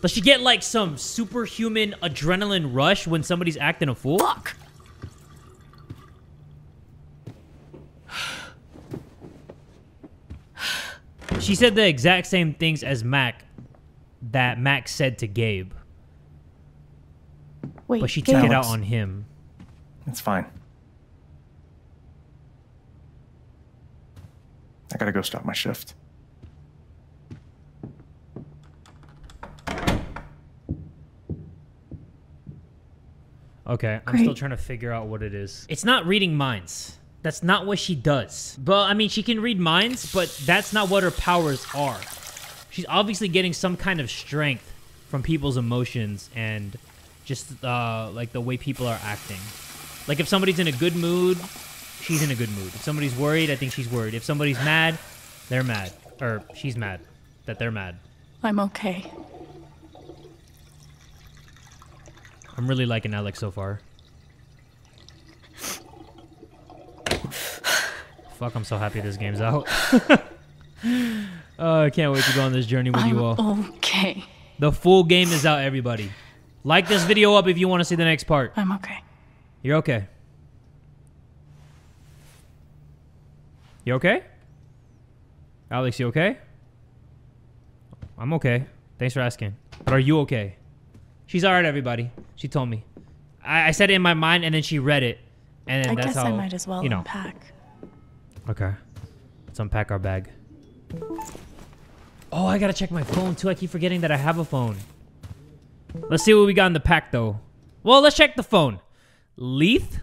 Does she get like some superhuman adrenaline rush when somebody's acting a fool? Fuck! She said the exact same things as Mac that Mac said to Gabe. Wait, but she Gabe. took it out on him. It's fine. I gotta go stop my shift. Okay, I'm Great. still trying to figure out what it is. It's not reading minds. That's not what she does. But, I mean, she can read minds, but that's not what her powers are. She's obviously getting some kind of strength from people's emotions and just, uh, like, the way people are acting. Like, if somebody's in a good mood, she's in a good mood. If somebody's worried, I think she's worried. If somebody's mad, they're mad. Or, she's mad that they're mad. I'm okay. I'm really liking Alex so far. Fuck, I'm so happy this game's out. uh, I can't wait to go on this journey with I'm you all. okay. The full game is out, everybody. Like this video up if you want to see the next part. I'm okay. You're okay. You okay? Alex, you okay? I'm okay. Thanks for asking. But are you okay? She's alright, everybody. She told me. I, I said it in my mind, and then she read it. And then I that's guess how, I might as well you know. unpack. Okay, let's unpack our bag. Oh, I gotta check my phone too. I keep forgetting that I have a phone. Let's see what we got in the pack though. Well, let's check the phone. Leith?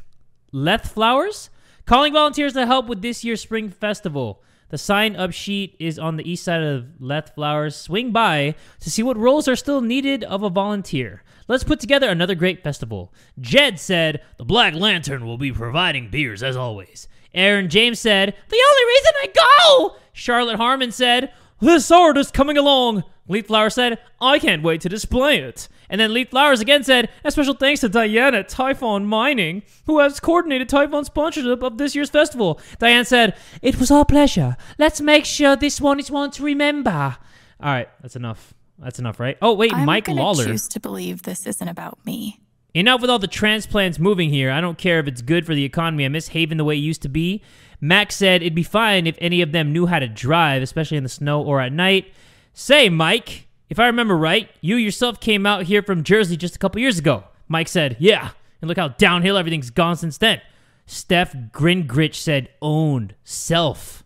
Leth flowers? Calling volunteers to help with this year's spring festival. The sign-up sheet is on the east side of Leth flowers. Swing by to see what roles are still needed of a volunteer. Let's put together another great festival. Jed said, the Black Lantern will be providing beers as always. Aaron James said, the only reason I go! Charlotte Harmon said, this art is coming along. Leith Flowers said, I can't wait to display it. And then Leith Flowers again said, a special thanks to Diane at Typhon Mining, who has coordinated Typhon's sponsorship of this year's festival. Diane said, it was our pleasure. Let's make sure this one is one to remember. All right, that's enough. That's enough, right? Oh, wait, I'm Mike Lawler. I choose to believe this isn't about me. Enough with all the transplants moving here. I don't care if it's good for the economy. I miss Haven the way it used to be. Mac said it'd be fine if any of them knew how to drive, especially in the snow or at night. Say, Mike, if I remember right, you yourself came out here from Jersey just a couple years ago. Mike said, yeah, and look how downhill everything's gone since then. Steph Gringritch said, owned, self.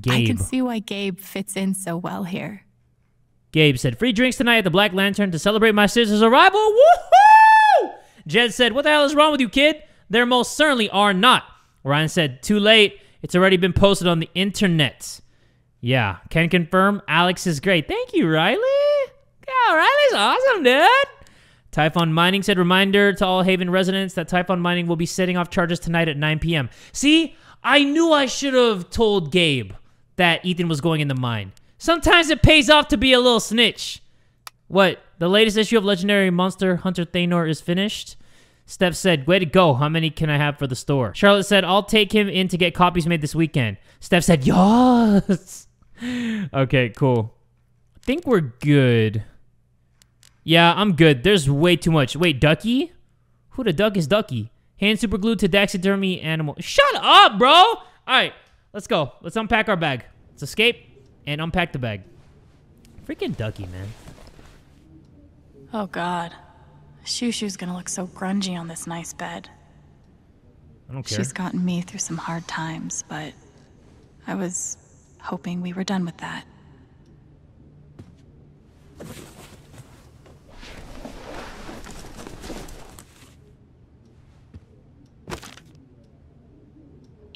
Gabe. I can see why Gabe fits in so well here. Gabe said, free drinks tonight at the Black Lantern to celebrate my sister's arrival. Woohoo! Jed said, what the hell is wrong with you, kid? There most certainly are not. Ryan said, too late. It's already been posted on the internet. Yeah, can confirm. Alex is great. Thank you, Riley. Yeah, Riley's awesome, dude. Typhon Mining said, reminder to all Haven residents that Typhon Mining will be setting off charges tonight at nine p m See, I knew I should have told Gabe that Ethan was going in the mine. Sometimes it pays off to be a little snitch. What? The latest issue of Legendary Monster Hunter Thanor is finished? Steph said, way to go. How many can I have for the store? Charlotte said, I'll take him in to get copies made this weekend. Steph said, yes. Okay, cool. I think we're good. Yeah, I'm good. There's way too much. Wait, Ducky? Who the duck is Ducky? Hand super glued to taxidermy animal. Shut up, bro. All right, let's go. Let's unpack our bag. Let's escape. And unpack the bag. Freaking Ducky, man. Oh, God. Shushu's gonna look so grungy on this nice bed. I don't care. She's gotten me through some hard times, but I was hoping we were done with that.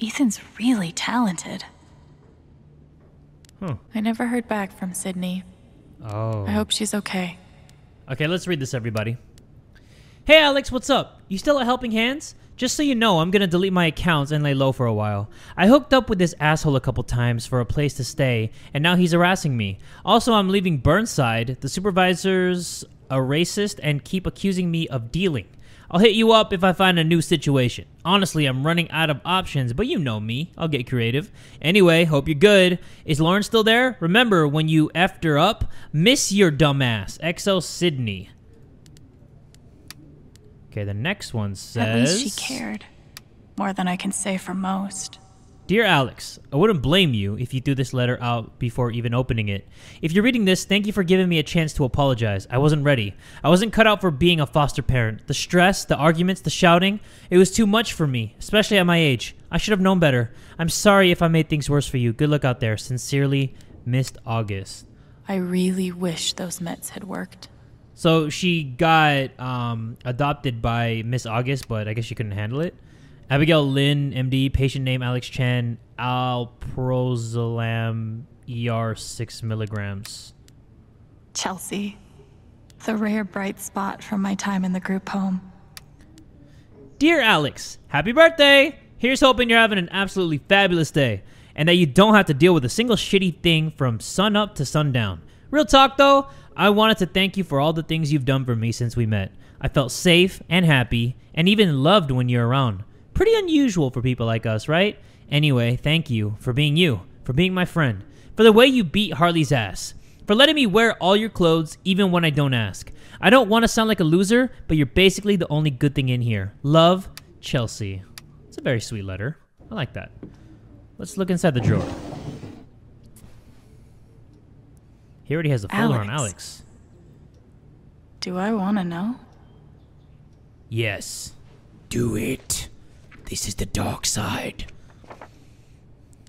Ethan's really talented. Huh. I never heard back from Sydney. Oh. I hope she's okay. Okay, let's read this, everybody. Hey, Alex, what's up? You still at Helping Hands? Just so you know, I'm gonna delete my accounts and lay low for a while. I hooked up with this asshole a couple times for a place to stay, and now he's harassing me. Also, I'm leaving Burnside. The supervisor's a racist and keep accusing me of dealing. I'll hit you up if I find a new situation. Honestly, I'm running out of options, but you know me. I'll get creative. Anyway, hope you're good. Is Lauren still there? Remember, when you effed her up, miss your dumbass. X O Sydney. Okay, the next one says... At least she cared. More than I can say for most. Dear Alex, I wouldn't blame you if you threw this letter out before even opening it. If you're reading this, thank you for giving me a chance to apologize. I wasn't ready. I wasn't cut out for being a foster parent. The stress, the arguments, the shouting, it was too much for me, especially at my age. I should have known better. I'm sorry if I made things worse for you. Good luck out there. Sincerely, Miss August. I really wish those meds had worked. So she got um, adopted by Miss August, but I guess she couldn't handle it. Abigail Lynn, M D, patient name Alex Chen, alprazolam, E R six milligrams. Chelsea, the rare bright spot from my time in the group home. Dear Alex, happy birthday! Here's hoping you're having an absolutely fabulous day, and that you don't have to deal with a single shitty thing from sun up to sundown. Real talk though, I wanted to thank you for all the things you've done for me since we met. I felt safe and happy, and even loved when you're around. Pretty unusual for people like us, right? Anyway, thank you for being you, for being my friend, for the way you beat Harley's ass, for letting me wear all your clothes even when I don't ask. I don't want to sound like a loser, but you're basically the only good thing in here. Love, Chelsea. It's a very sweet letter. I like that. Let's look inside the drawer. He already has a folder on Alex. Do I want to know? Yes. Do it. This is the dark side.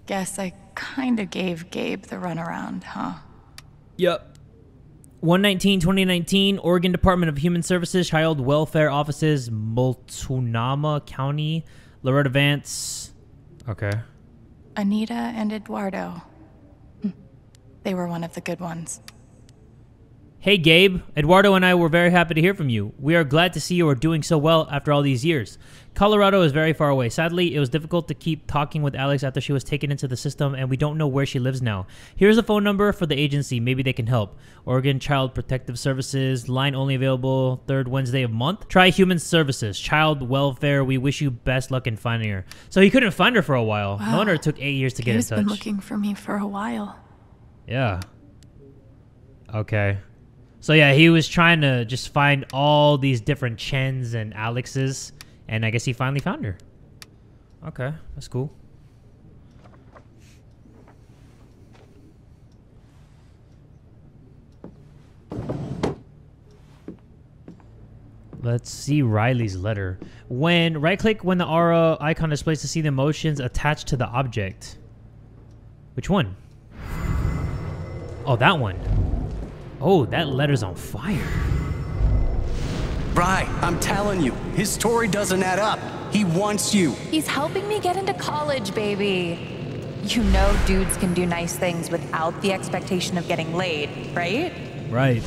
Guess I kinda gave Gabe the runaround, huh? Yep. one nineteen twenty nineteen, Oregon Department of Human Services, Child Welfare Offices, Multnomah County, Loretta Vance. Okay. Anita and Eduardo. They were one of the good ones. Hey Gabe, Eduardo and I were very happy to hear from you. We are glad to see you are doing so well after all these years. Colorado is very far away. Sadly, it was difficult to keep talking with Alex after she was taken into the system, and we don't know where she lives now. Here's the phone number for the agency. Maybe they can help. Oregon Child Protective Services, line only available third Wednesday of month. Try Human Services, Child Welfare. We wish you best luck in finding her. So he couldn't find her for a while. Wow. No wonder it took eight years to Gabe's get in touch. He's been looking for me for a while. Yeah. Okay. So yeah, he was trying to just find all these different Chens and Alexes, and I guess he finally found her. Okay, that's cool. Let's see Riley's letter. When right-click when the aura icon is placed to see the emotions attached to the object. Which one? Oh, that one. Oh, that letter's on fire. Bri, I'm telling you, his story doesn't add up. He wants you. He's helping me get into college, baby. You know dudes can do nice things without the expectation of getting laid, right? Right.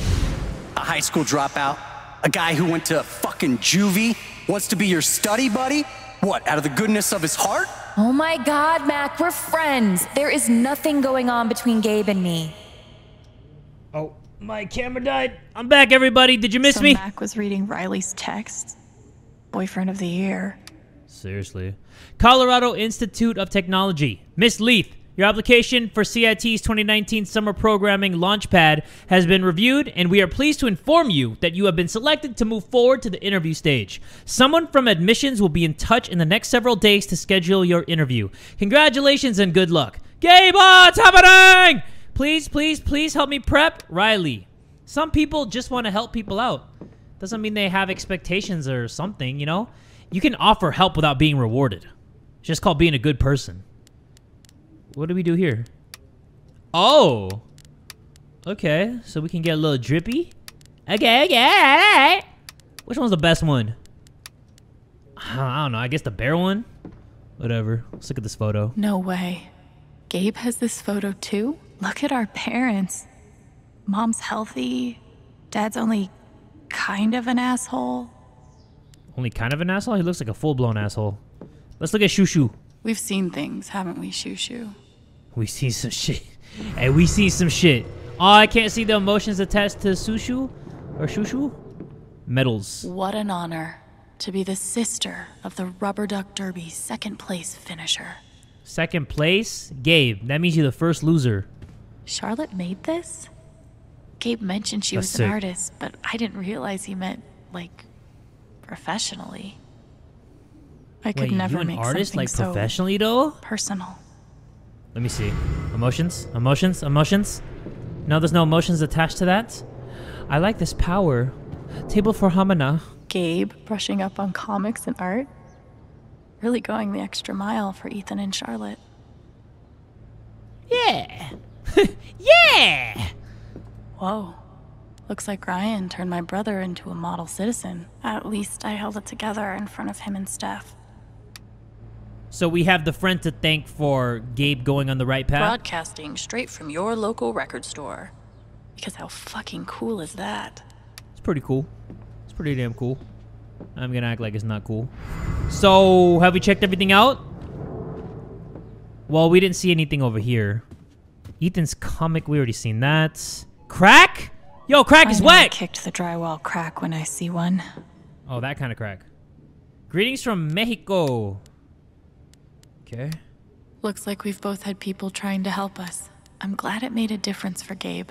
A high school dropout, a guy who went to fucking juvie, wants to be your study buddy? What, out of the goodness of his heart? Oh my God, Mac, we're friends. There is nothing going on between Gabe and me. Oh. My camera died. I'm back, everybody. Did you miss me? So Mac was reading Riley's text. Boyfriend of the year. Seriously. Colorado Institute of Technology. Miss Leith, your application for C I T's twenty nineteen Summer Programming Launchpad has been reviewed, and we are pleased to inform you that you have been selected to move forward to the interview stage. Someone from admissions will be in touch in the next several days to schedule your interview. Congratulations and good luck. Gabe, what's happening? Please, please, please help me prep, Riley. Some people just want to help people out. Doesn't mean they have expectations or something, you know? You can offer help without being rewarded. It's just called being a good person. What do we do here? Oh. Okay, so we can get a little drippy. Okay, okay. Which one's the best one? I don't know. I guess the bear one? Whatever. Let's look at this photo. No way. Gabe has this photo too? Look at our parents. Mom's healthy. Dad's only kind of an asshole. Only kind of an asshole? He looks like a full-blown asshole. Let's look at Shushu. We've seen things, haven't we, Shushu? We've seen some shit. Hey, we see some shit. Oh, I can't see the emotions attached to Shushu or Shushu. Medals. What an honor to be the sister of the Rubber Duck Derby second place finisher. Second place? Gabe, that means you're the first loser. Charlotte made this? Gabe mentioned she That's was sick. an artist, but I didn't realize he meant, like, professionally. I Wait, could never you an make artist, something like, so professionally, though? Personal. Let me see. Emotions? Emotions? Emotions? No, there's no emotions attached to that. I like this power. Table for Hamana. Gabe brushing up on comics and art. Really going the extra mile for Ethan and Charlotte. Yeah! Yeah! Whoa. Looks like Ryan turned my brother into a model citizen. At least I held it together in front of him and Steph. So we have the friend to thank for Gabe going on the right path? Broadcasting straight from your local record store. Because how fucking cool is that? It's pretty cool. It's pretty damn cool. I'm gonna act like it's not cool. So, have we checked everything out? Well, we didn't see anything over here. Ethan's comic, we already seen that. Crack? Yo, crack is whack! I kicked the drywall crack when I see one. Oh, that kind of crack. Greetings from Mexico. Okay. Looks like we've both had people trying to help us. I'm glad it made a difference for Gabe.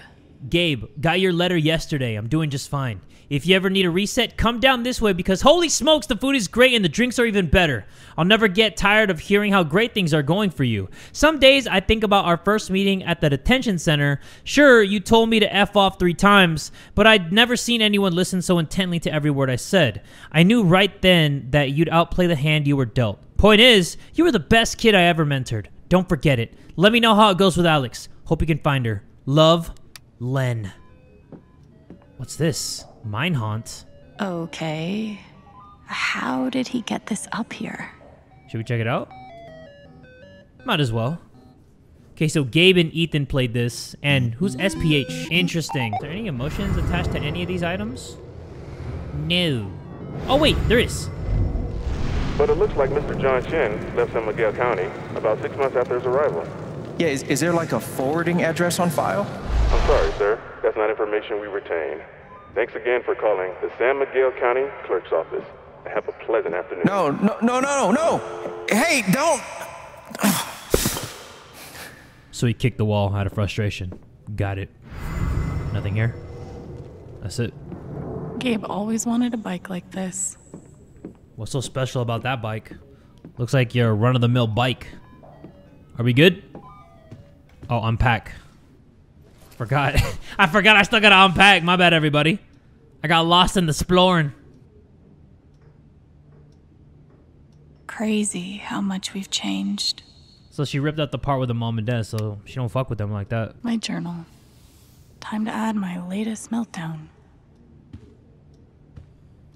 Gabe, got your letter yesterday. I'm doing just fine. If you ever need a reset, come down this way because holy smokes, the food is great and the drinks are even better. I'll never get tired of hearing how great things are going for you. Some days I think about our first meeting at the detention center. Sure, you told me to F off three times, but I'd never seen anyone listen so intently to every word I said. I knew right then that you'd outplay the hand you were dealt. Point is, you were the best kid I ever mentored. Don't forget it. Let me know how it goes with Alex. Hope you can find her. Love, Len. What's this? Mine haunt. Okay. How did he get this up here? Should we check it out? Might as well. Okay, so Gabe and Ethan played this. And who's S P H? Interesting. Are there any emotions attached to any of these items? No. Oh wait, there is. But it looks like Mister John Chen left San Miguel County about six months after his arrival. Yeah, is, is there like a forwarding address on file? I'm sorry, sir. That's not information we retain. Thanks again for calling the San Miguel County Clerk's Office. Have a pleasant afternoon. No, no, no, no, no! Hey, don't! So he kicked the wall out of frustration. Got it. Nothing here. That's it. Gabe always wanted a bike like this. What's so special about that bike? Looks like your run-of-the-mill bike. Are we good? Oh, unpack. Forgot. I forgot I still gotta unpack. My bad, everybody. I got lost in the exploring. Crazy how much we've changed. So she ripped out the part with the mom and dad, so she don't fuck with them like that. My journal. Time to add my latest meltdown.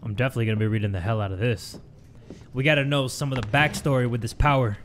I'm definitely gonna be reading the hell out of this. We gotta know some of the backstory with this power.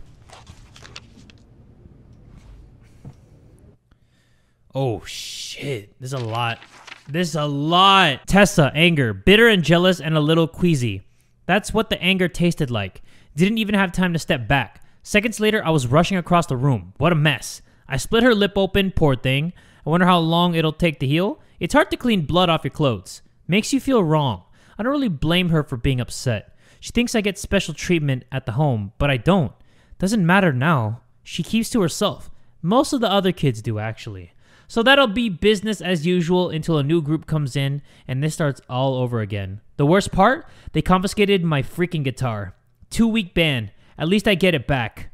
Oh shit, there's a lot. There's a lot. Tessa, anger, bitter and jealous and a little queasy. That's what the anger tasted like. Didn't even have time to step back. Seconds later, I was rushing across the room. What a mess. I split her lip open, poor thing. I wonder how long it'll take to heal. It's hard to clean blood off your clothes. Makes you feel wrong. I don't really blame her for being upset. She thinks I get special treatment at the home, but I don't. Doesn't matter now. She keeps to herself. Most of the other kids do, actually. So that'll be business as usual until a new group comes in, and this starts all over again. The worst part? They confiscated my freaking guitar. Two-week ban. At least I get it back.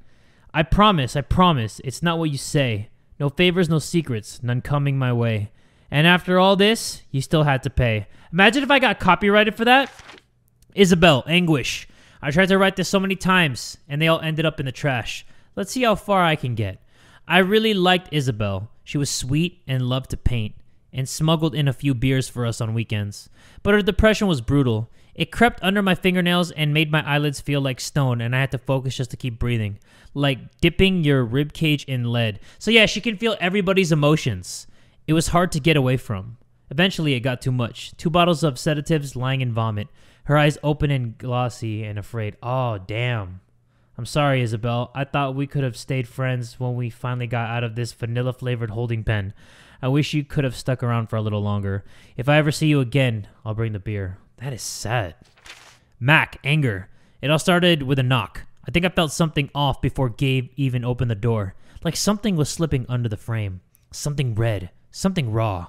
I promise, I promise, it's not what you say. No favors, no secrets, none coming my way. And after all this, you still had to pay. Imagine if I got copyrighted for that. Isabel, anguish. I tried to write this so many times, and they all ended up in the trash. Let's see how far I can get. I really liked Isabel. She was sweet and loved to paint, and smuggled in a few beers for us on weekends. But her depression was brutal. It crept under my fingernails and made my eyelids feel like stone, and I had to focus just to keep breathing. Like dipping your ribcage in lead. So yeah, she can feel everybody's emotions. It was hard to get away from. Eventually it got too much. Two bottles of sedatives lying in vomit. Her eyes open and glossy and afraid. Oh, damn. I'm sorry, Isabel. I thought we could have stayed friends when we finally got out of this vanilla-flavored holding pen. I wish you could have stuck around for a little longer. If I ever see you again, I'll bring the beer. That is sad. Mac, anger. It all started with a knock. I think I felt something off before Gabe even opened the door. Like something was slipping under the frame. Something red. Something raw.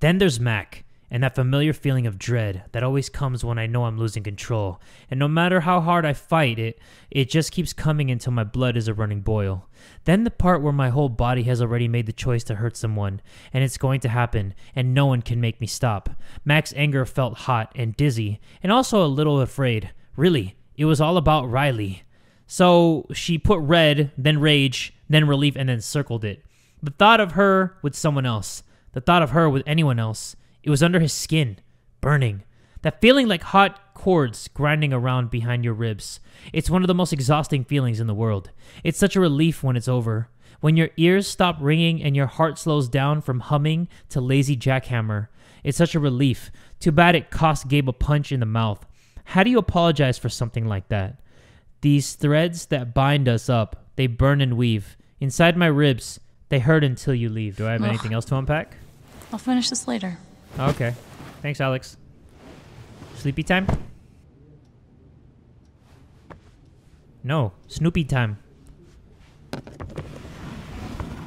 Then there's Mac, and that familiar feeling of dread that always comes when I know I'm losing control. And no matter how hard I fight it, it just keeps coming until my blood is a running boil. Then the part where my whole body has already made the choice to hurt someone, and it's going to happen, and no one can make me stop. Mac's anger felt hot and dizzy, and also a little afraid. Really, it was all about Riley. So she put red, then rage, then relief, and then circled it. The thought of her with someone else. The thought of her with anyone else. It was under his skin, burning. That feeling like hot cords grinding around behind your ribs. It's one of the most exhausting feelings in the world. It's such a relief when it's over. When your ears stop ringing and your heart slows down from humming to lazy jackhammer. It's such a relief. Too bad it cost Gabe a punch in the mouth. How do you apologize for something like that? These threads that bind us up, they burn and weave. Inside my ribs, they hurt until you leave. Do I have Ugh. anything else to unpack? I'll finish this later. Okay. Thanks, Alex. Sleepy time? No. Snoopy time.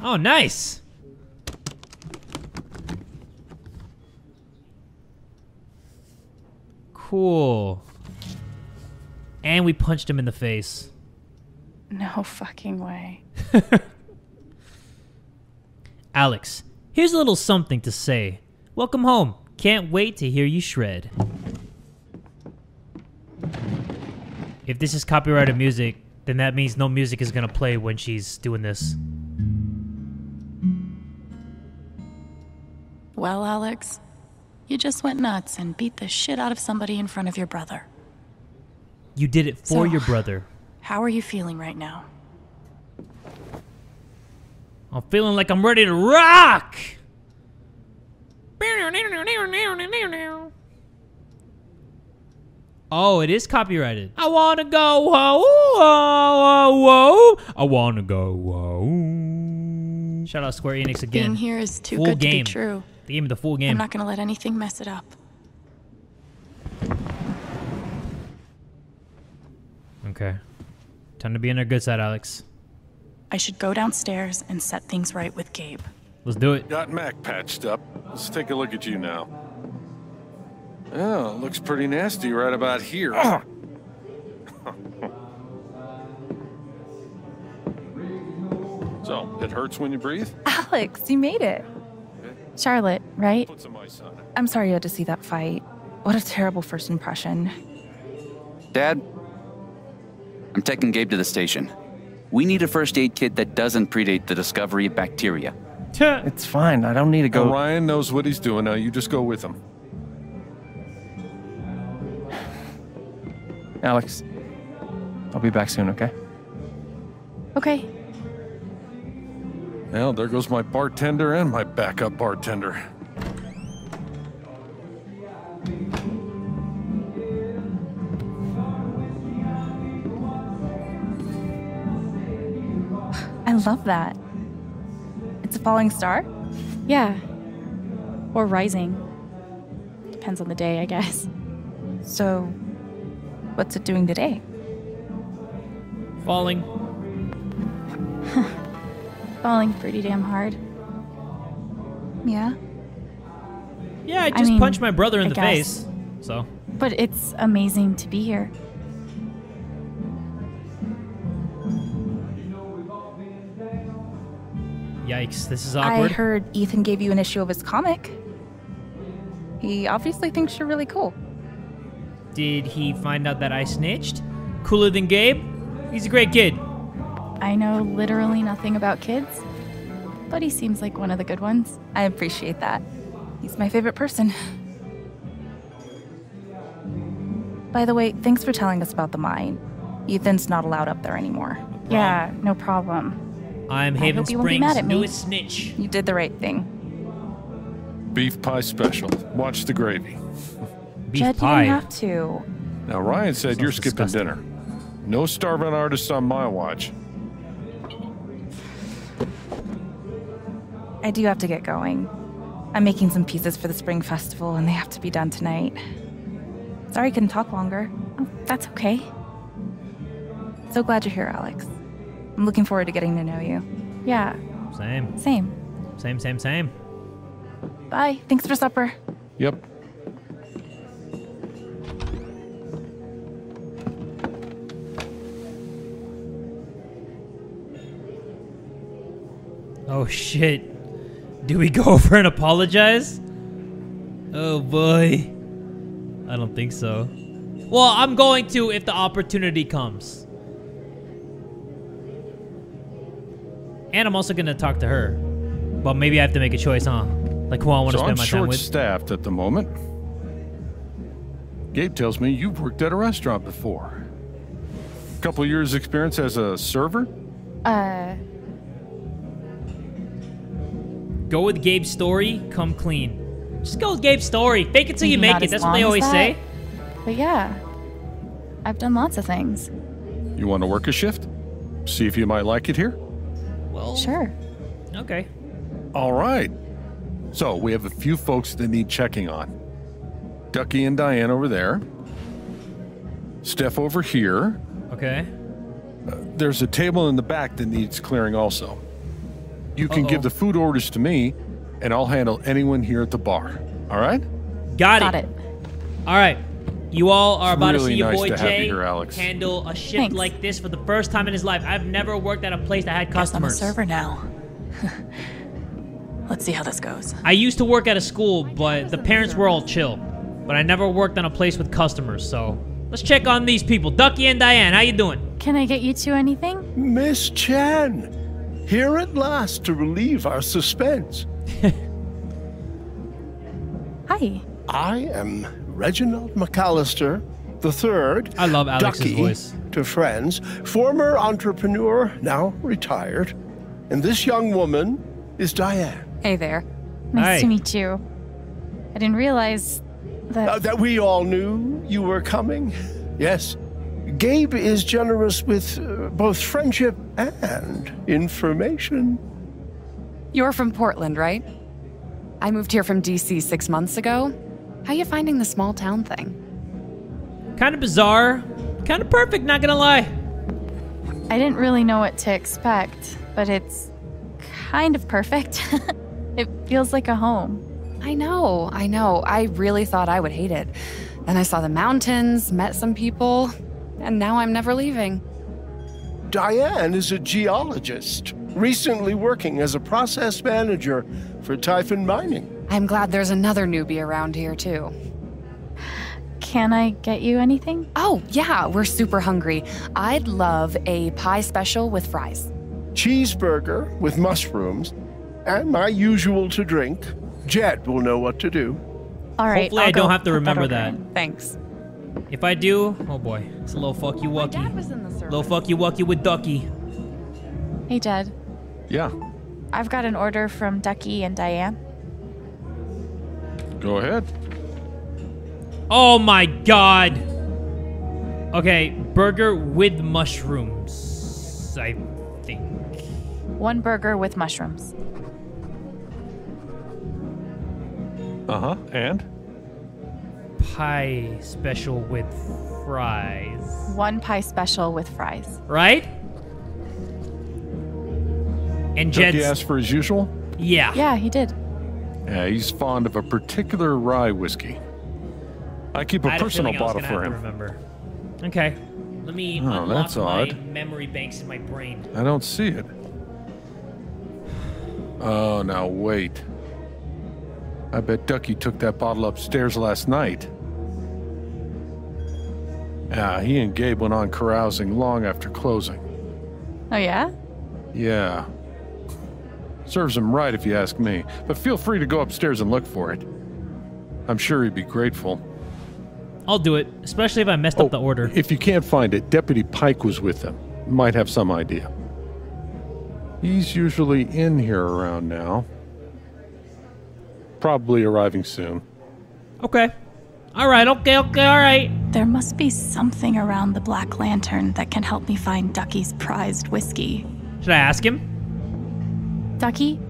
Oh, nice! Cool. And we punched him in the face. No fucking way. Alex, here's a little something to say. Welcome home. Can't wait to hear you shred. If this is copyrighted music, then that means no music is gonna play when she's doing this. Well, Alex, you just went nuts and beat the shit out of somebody in front of your brother. You did it for so, your brother. How are you feeling right now? I'm feeling like I'm ready to rock! Oh, it is copyrighted. I wanna go, whoa, whoa, whoa, whoa. I wanna go, whoa. Shout out Square Enix again. Being here is too good to be true. They gave me the full game. I'm not gonna let anything mess it up. Okay. Time to be on our good side, Alex. I should go downstairs and set things right with Gabe. Let's do it. Got Mac patched up. Let's take a look at you now. Oh, looks pretty nasty right about here. Ah. So, it hurts when you breathe? Alex, you made it. Okay. Charlotte, right? Put some ice on it. I'm sorry you had to see that fight. What a terrible first impression. Dad, I'm taking Gabe to the station. We need a first aid kit that doesn't predate the discovery of bacteria. It's fine. I don't need to go. Well, Ryan knows what he's doing now. You just go with him. Alex, I'll be back soon, okay? Okay. Well, there goes my bartender and my backup bartender. I love that. It's a falling star? Yeah. Or rising. Depends on the day, I guess. So, what's it doing today? Falling. Falling pretty damn hard. Yeah? Yeah, I just I mean, punched my brother in I the guess. face. So. But it's amazing to be here. Yikes, this is awkward. I heard Ethan gave you an issue of his comic. He obviously thinks you're really cool. Did he find out that I snitched? Cooler than Gabe? He's a great kid. I know literally nothing about kids, but he seems like one of the good ones. I appreciate that. He's my favorite person. By the way, thanks for telling us about the mine. Ethan's not allowed up there anymore. No yeah, no problem. I'm Haven Springs' newest snitch. You did the right thing. Beef pie special. Watch the gravy. Beef Jed, pie. You have to. Now Ryan said you're skipping disgusting. dinner. No starving artists on my watch. I do have to get going. I'm making some pieces for the Spring Festival, and they have to be done tonight. Sorry I couldn't talk longer. Oh, that's okay. So glad you're here, Alex. I'm looking forward to getting to know you. Yeah. Same. Same. Same, same, same. Bye. Thanks for supper. Yep. Oh, shit. Do we go over and apologize? Oh, boy. I don't think so. Well, I'm going to if the opportunity comes. And I'm also going to talk to her. But maybe I have to make a choice, huh? Like who I want to spend my time with. So I'm short-staffed at the moment. Gabe tells me you've worked at a restaurant before. A couple years experience as a server? Uh... Go with Gabe's story, come clean. Just go with Gabe's story. Fake it till you make it. That's what they always say. But yeah, I've done lots of things. You want to work a shift? See if you might like it here? Well, sure. Okay. All right. So we have a few folks that need checking on. Ducky and Diane over there. Steph over here. Okay. Uh, there's a table in the back that needs clearing also. You can Uh-oh. give the food orders to me, and I'll handle anyone here at the bar. All right? Got, Got it. it. All right. You all are it's about really to see your nice boy Jay you here, Alex. handle a shift Thanks. like this for the first time in his life. I've never worked at a place that had customers. Guess I'm a server now. Let's see how this goes. I used to work at a school, but the parents were all chill. But I never worked on a place with customers, so let's check on these people. Ducky and Diane, how you doing? Can I get you two anything? Miss Chen. Here at last to relieve our suspense. Hi. I am Reginald McAllister the Third. I love Alex's Ducky, voice. To friends, former entrepreneur, now retired, and this young woman is Diane. Hey there. Nice Hi. to meet you. I didn't realize that uh, that we all knew you were coming. Yes. Gabe is generous with uh, both friendship and information. You're from Portland, right? I moved here from D C six months ago. How you finding the small town thing? Kind of bizarre, kind of perfect, not gonna lie. I didn't really know what to expect, but it's kind of perfect. It feels like a home. I know, I know. I really thought I would hate it. Then I saw the mountains, met some people. And now I'm never leaving. Diane is a geologist, recently working as a process manager for Typhon Mining. I'm glad there's another newbie around here, too. Can I get you anything? Oh, yeah, we're super hungry. I'd love a pie special with fries. Cheeseburger with mushrooms, and my usual to drink. Jed will know what to do. All right, Hopefully I'll I don't go. have to remember that. that. Thanks. If I do, oh boy, it's a little fucky wucky. My dad was in the service. Little fucky wucky with Ducky. Hey, Jed. Yeah. I've got an order from Ducky and Diane. Go ahead. Oh my God. Okay, burger with mushrooms, I think. One burger with mushrooms. Uh-huh, and? Pie special with fries. One pie special with fries. Right? And Jed's... Did he ask for his usual? Yeah. Yeah, he did. Yeah, he's fond of a particular rye whiskey. I keep a I personal bottle for him. Remember. Okay. Let me oh, unlock my odd. memory banks in my brain. I don't see it. Oh, now wait. I bet Ducky took that bottle upstairs last night. Yeah, he and Gabe went on carousing long after closing. Oh, yeah? Yeah. Serves him right if you ask me, but feel free to go upstairs and look for it. I'm sure he'd be grateful. I'll do it, especially if I messed oh, up the order. If you can't find it, Deputy Pike was with them. Might have some idea. He's usually in here around now. Probably arriving soon. Okay. All right. Okay. Okay. All right. There must be something around the Black Lantern that can help me find Ducky's prized whiskey. Should I ask him? Ducky?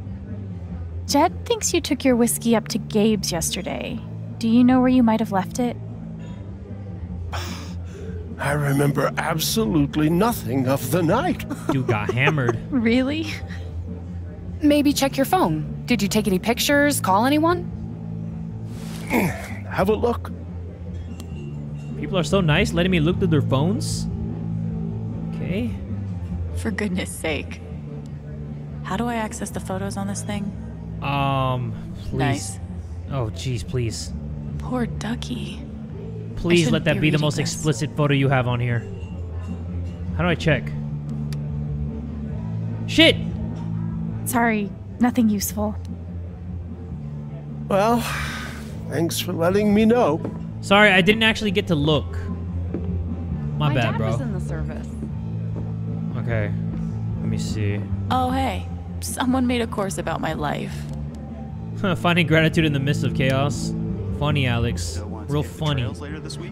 Jed thinks you took your whiskey up to Gabe's yesterday. Do you know where you might have left it? I remember absolutely nothing of the night. You got hammered. Really? Maybe check your phone. Did you take any pictures, call anyone? Have a look. People are so nice letting me look through their phones. Okay. For goodness sake. How do I access the photos on this thing? Um, please. Nice. Oh, jeez, please. Poor Ducky. Please let that be, be the most this. explicit photo you have on here. How do I check? Shit! Sorry, nothing useful. Well, thanks for letting me know. Sorry, I didn't actually get to look. My, My bad, dad bro. was in the service. Okay, let me see. Oh, hey. Someone made a course about my life. Finding gratitude in the midst of chaos. Funny, Alex. Real funny.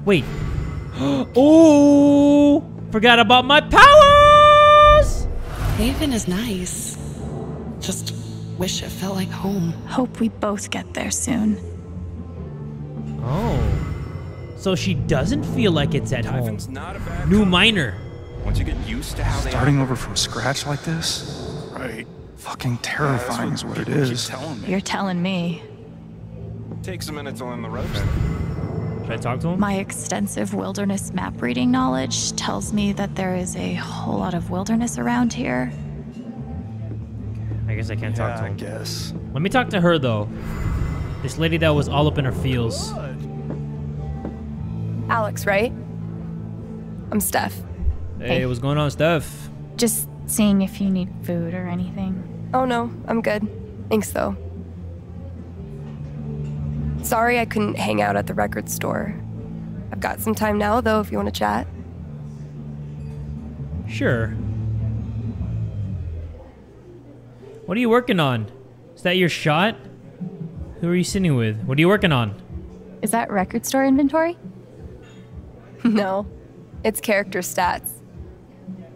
Wait. Oh! Forgot about my powers! Haven is nice. Just wish it felt like home. Hope we both get there soon. Oh. So she doesn't feel like it's at home. Not a bad New company. minor. Once you get used to how Starting they over from scratch like this? Right. Fucking terrifying yeah, is what it is. Telling You're telling me. Takes a minute to learn the ropes. Should I talk to him? My extensive wilderness map reading knowledge tells me that there is a whole lot of wilderness around here. I guess I can't yeah, talk to him. I guess. Let me talk to her though. This lady that was all up in her feels. Alex, right? I'm Steph. Hey, hey, what's going on, Steph? Just seeing if you need food or anything. Oh no, I'm good. Thanks though. Sorry I couldn't hang out at the record store. I've got some time now, though, if you want to chat. Sure. What are you working on? Is that your shot? Who are you sitting with? What are you working on? Is that record store inventory? No. It's character stats.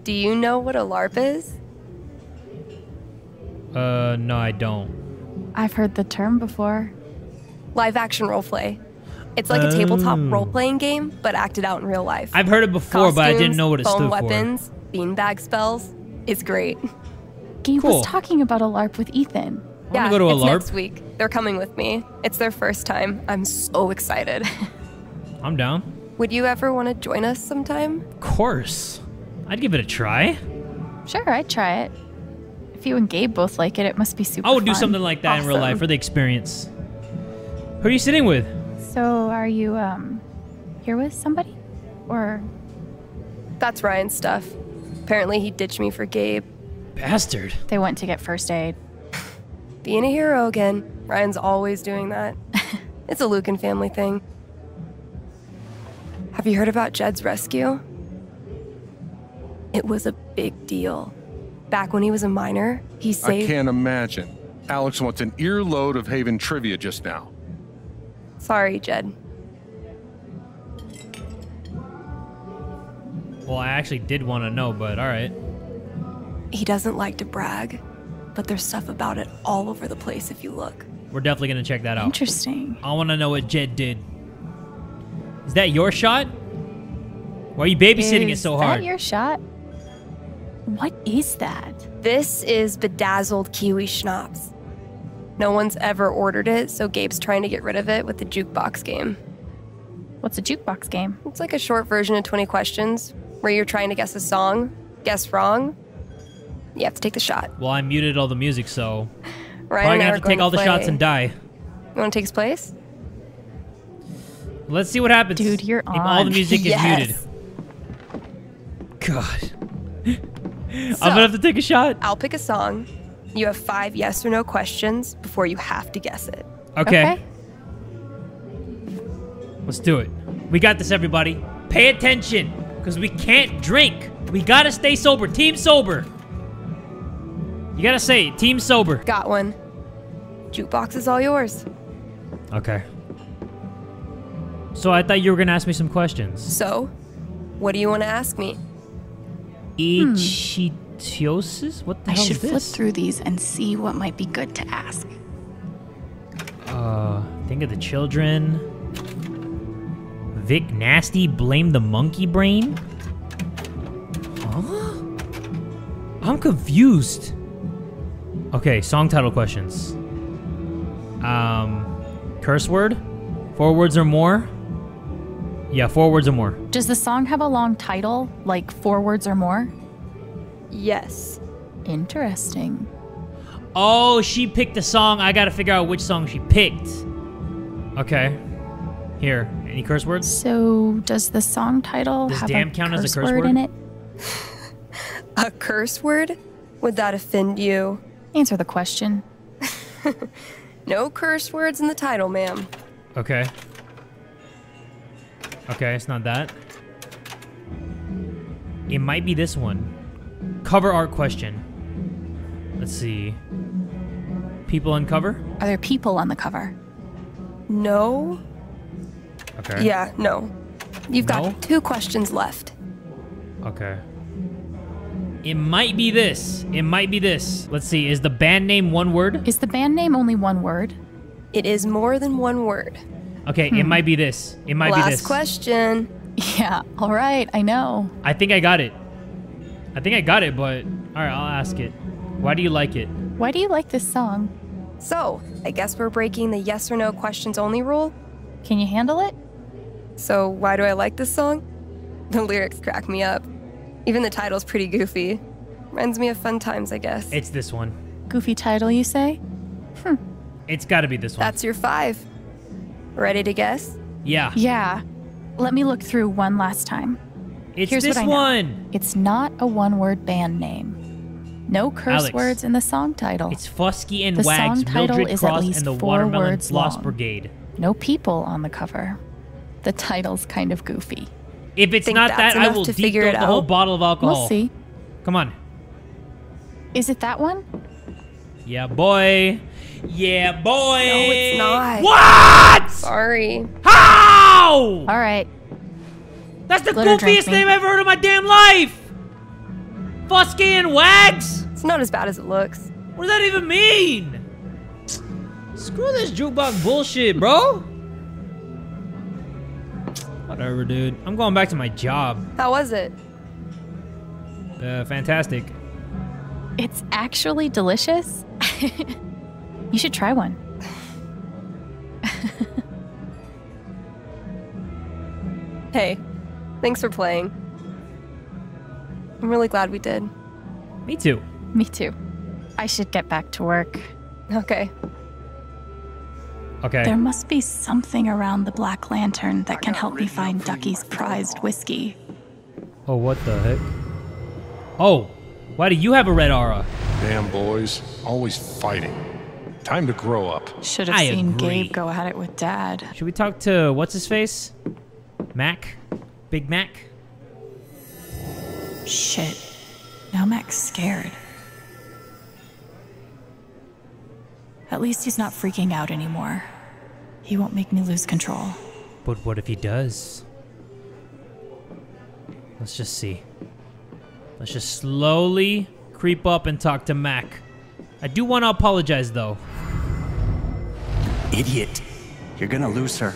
Do you know what a LARP is? Uh, no, I don't. I've heard the term before. Live action roleplay. It's like oh. a tabletop role-playing game, but acted out in real life. I've heard it before, Costumes, but I didn't know what it stood weapons, for. Weapons, beanbag spells. It's great. Gabe cool. was talking about a LARP with Ethan. I yeah, go to a it's LARP. next week. They're coming with me. It's their first time. I'm so excited. I'm down. Would you ever want to join us sometime? Of course. I'd give it a try. Sure, I'd try it. If you and Gabe both like it, it must be super I would fun. do something like that awesome. in real life for the experience. Who are you sitting with? So, are you, um, here with somebody? Or? That's Ryan's stuff. Apparently he ditched me for Gabe. Bastard. They went to get first aid. Being a hero again. Ryan's always doing that. It's a Lucan family thing. Have you heard about Jed's rescue? It was a big deal. Back when he was a minor, he saved- I can't imagine. Alex wants an earload of Haven trivia just now. Sorry, Jed. Well, I actually did want to know, but all right. He doesn't like to brag, but there's stuff about it all over the place if you look. We're definitely going to check that out. Interesting. I want to know what Jed did. Is that your shot? Why are you babysitting it so hard? Is that your shot? What is that? This is bedazzled kiwi schnapps. No one's ever ordered it, so Gabe's trying to get rid of it with the jukebox game. What's a jukebox game? It's like a short version of twenty questions, where you're trying to guess a song, guess wrong. You have to take the shot. Well, I muted all the music, so Ryan probably gonna have to take all the shots and die. You want to take his place? Let's see what happens. Dude, you're on. If all the music yes. is muted. God. So, I'm gonna have to take a shot. I'll pick a song. You have five yes or no questions before you have to guess it. Okay. okay. Let's do it. We got this, everybody. Pay attention, because we can't drink. We gotta stay sober. Team sober. You gotta say it. Team sober. Got one. Jukebox is all yours. Okay. So I thought you were gonna ask me some questions. So, what do you want to ask me? Ichi. Hmm. What the I hell should is this? flip through these and see what might be good to ask. Uh, think of the children. Vic Nasty, blame the monkey brain? Huh? I'm confused. Okay, song title questions. Um, curse word? Four words or more? Yeah, four words or more. Does the song have a long title, like four words or more? Yes. Interesting. Oh, she picked a song. I gotta figure out which song she picked. Okay. Here, any curse words? So, does the song title does have damn a, count curse as a curse word, word in it? A curse word? Would that offend you? Answer the question. No curse words in the title, ma'am. Okay. Okay, it's not that. It might be this one. Cover art question. Let's see. People on cover? Are there people on the cover? No. Okay. Yeah, no. You've no? got two questions left. Okay. It might be this. It might be this. Let's see. Is the band name one word? Is the band name only one word? It is more than one word. Okay, hmm. it might be this. It might Last be this. Last question. Yeah, all right. I know. I think I got it. I think I got it, but all right, I'll ask it. Why do you like it? Why do you like this song? So, I guess we're breaking the yes or no questions only rule. Can you handle it? So, why do I like this song? The lyrics crack me up. Even the title's pretty goofy. Reminds me of fun times, I guess. It's this one. Goofy title, you say? Hmm. It's gotta be this one. That's your five. Ready to guess? Yeah. Yeah. Let me look through one last time. It's Here's this what I one. Know. It's not a one-word band name. No curse Alex. Words in the song title. It's Fusky and the Wags, song title Mildred is Cross, at least and the four Watermelon words Lost long. Brigade. No people on the cover. The title's kind of goofy. If it's Think not that, I will deep throat the out. Whole bottle of alcohol. We'll see. Come on. Is it that one? Yeah, boy. Yeah, boy. No, it's not. What? Sorry. How? All right. That's the Glitter goofiest name I've ever heard in my damn life. Fusky and Wags? It's not as bad as it looks. What does that even mean? Screw this jukebox bullshit, bro. Whatever, dude. I'm going back to my job. How was it? Uh, fantastic. It's actually delicious. You should try one. Hey, thanks for playing. I'm really glad we did. Me too. Me too. I should get back to work. Okay. Okay. There must be something around the Black Lantern that can help me find Ducky's prized whiskey. Oh, what the heck? Oh, why do you have a red aura? Damn boys, always fighting. Time to grow up. Should have I seen agree. Gabe go at it with Dad. Should we talk to what's his face? Mac? Big Mac? Shit. Now Mac's scared. At least he's not freaking out anymore. He won't make me lose control. But what if he does? Let's just see. Let's just slowly creep up and talk to Mac. I do want to apologize, though. Idiot. You're gonna lose her.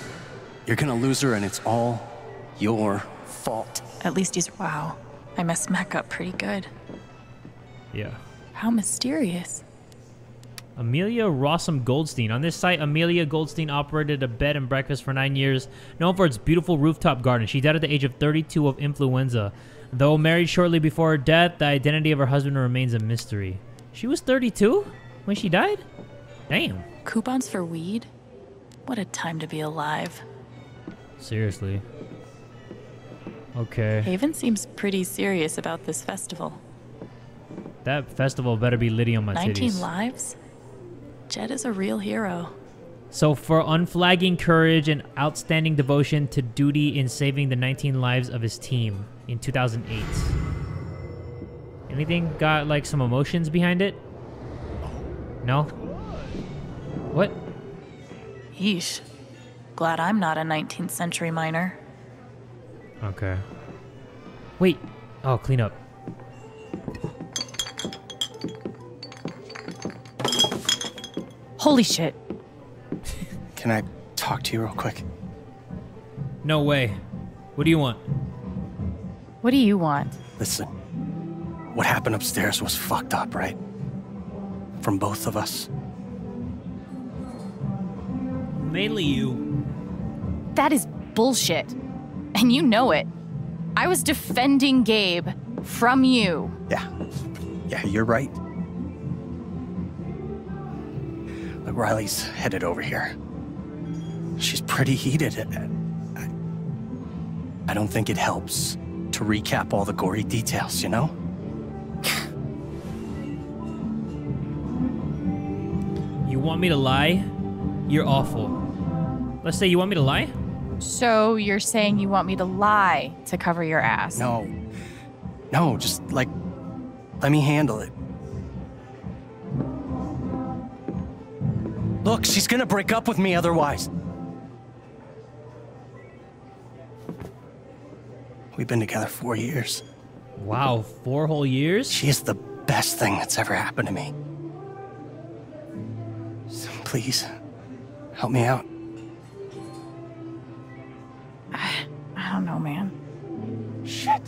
You're gonna lose her, and it's all your fault. At least he's... Wow. I messed Mac up pretty good. Yeah. How mysterious. Amelia Rossum Goldstein. On this site, Amelia Goldstein operated a bed and breakfast for nine years, known for its beautiful rooftop garden. She died at the age of thirty-two of influenza. Though married shortly before her death, the identity of her husband remains a mystery. She was thirty-two when she died? Damn. Coupons for weed? What a time to be alive. Seriously. Okay. Haven seems pretty serious about this festival. That festival better be litty on my titties. nineteen lives? Jed is a real hero. So for unflagging courage and outstanding devotion to duty in saving the nineteen lives of his team in two thousand eight. Anything got like some emotions behind it? No? What? Yeesh. Glad I'm not a nineteenth century miner. Okay. Wait. Oh, clean up. Holy shit. Can I talk to you real quick? No way. What do you want? What do you want? Listen, what happened upstairs was fucked up, right? From both of us. Mainly you. That is bullshit. And you know it. I was defending Gabe from you. Yeah. Yeah, you're right. Look, Riley's headed over here. She's pretty heated. I, I don't think it helps to recap all the gory details, you know? You want me to lie? You're awful. Let's say you want me to lie? So you're saying you want me to lie to cover your ass? No. No, just like, let me handle it. Look, she's gonna break up with me otherwise. We've been together four years. Wow, four whole years? She is the best thing that's ever happened to me. So please, help me out. I, I don't know, man. Shit.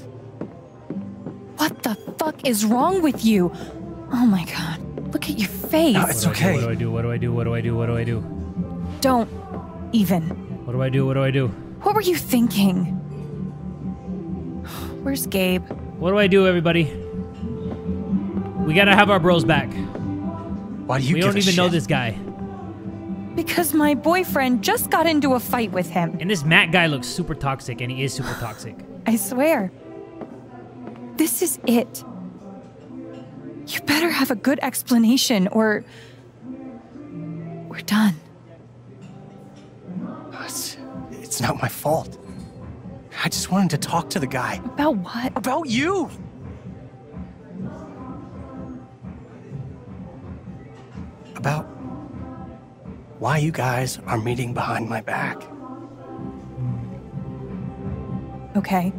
What the fuck is wrong with you? Oh my god, look at your face. No, it's okay. What do, what do I do? What do I do? What do I do? What do I do? Don't even. What do I do? What do I do? What were you thinking? Where's Gabe? What do I do, everybody? We gotta have our bros back. Why do you We give don't a even shit? know this guy. Because my boyfriend just got into a fight with him. And this Mac guy looks super toxic, and he is super toxic. I swear. This is it. You better have a good explanation, or we're done. It's, it's not my fault. I just wanted to talk to the guy. About what? About you! About why you guys are meeting behind my back. Okay.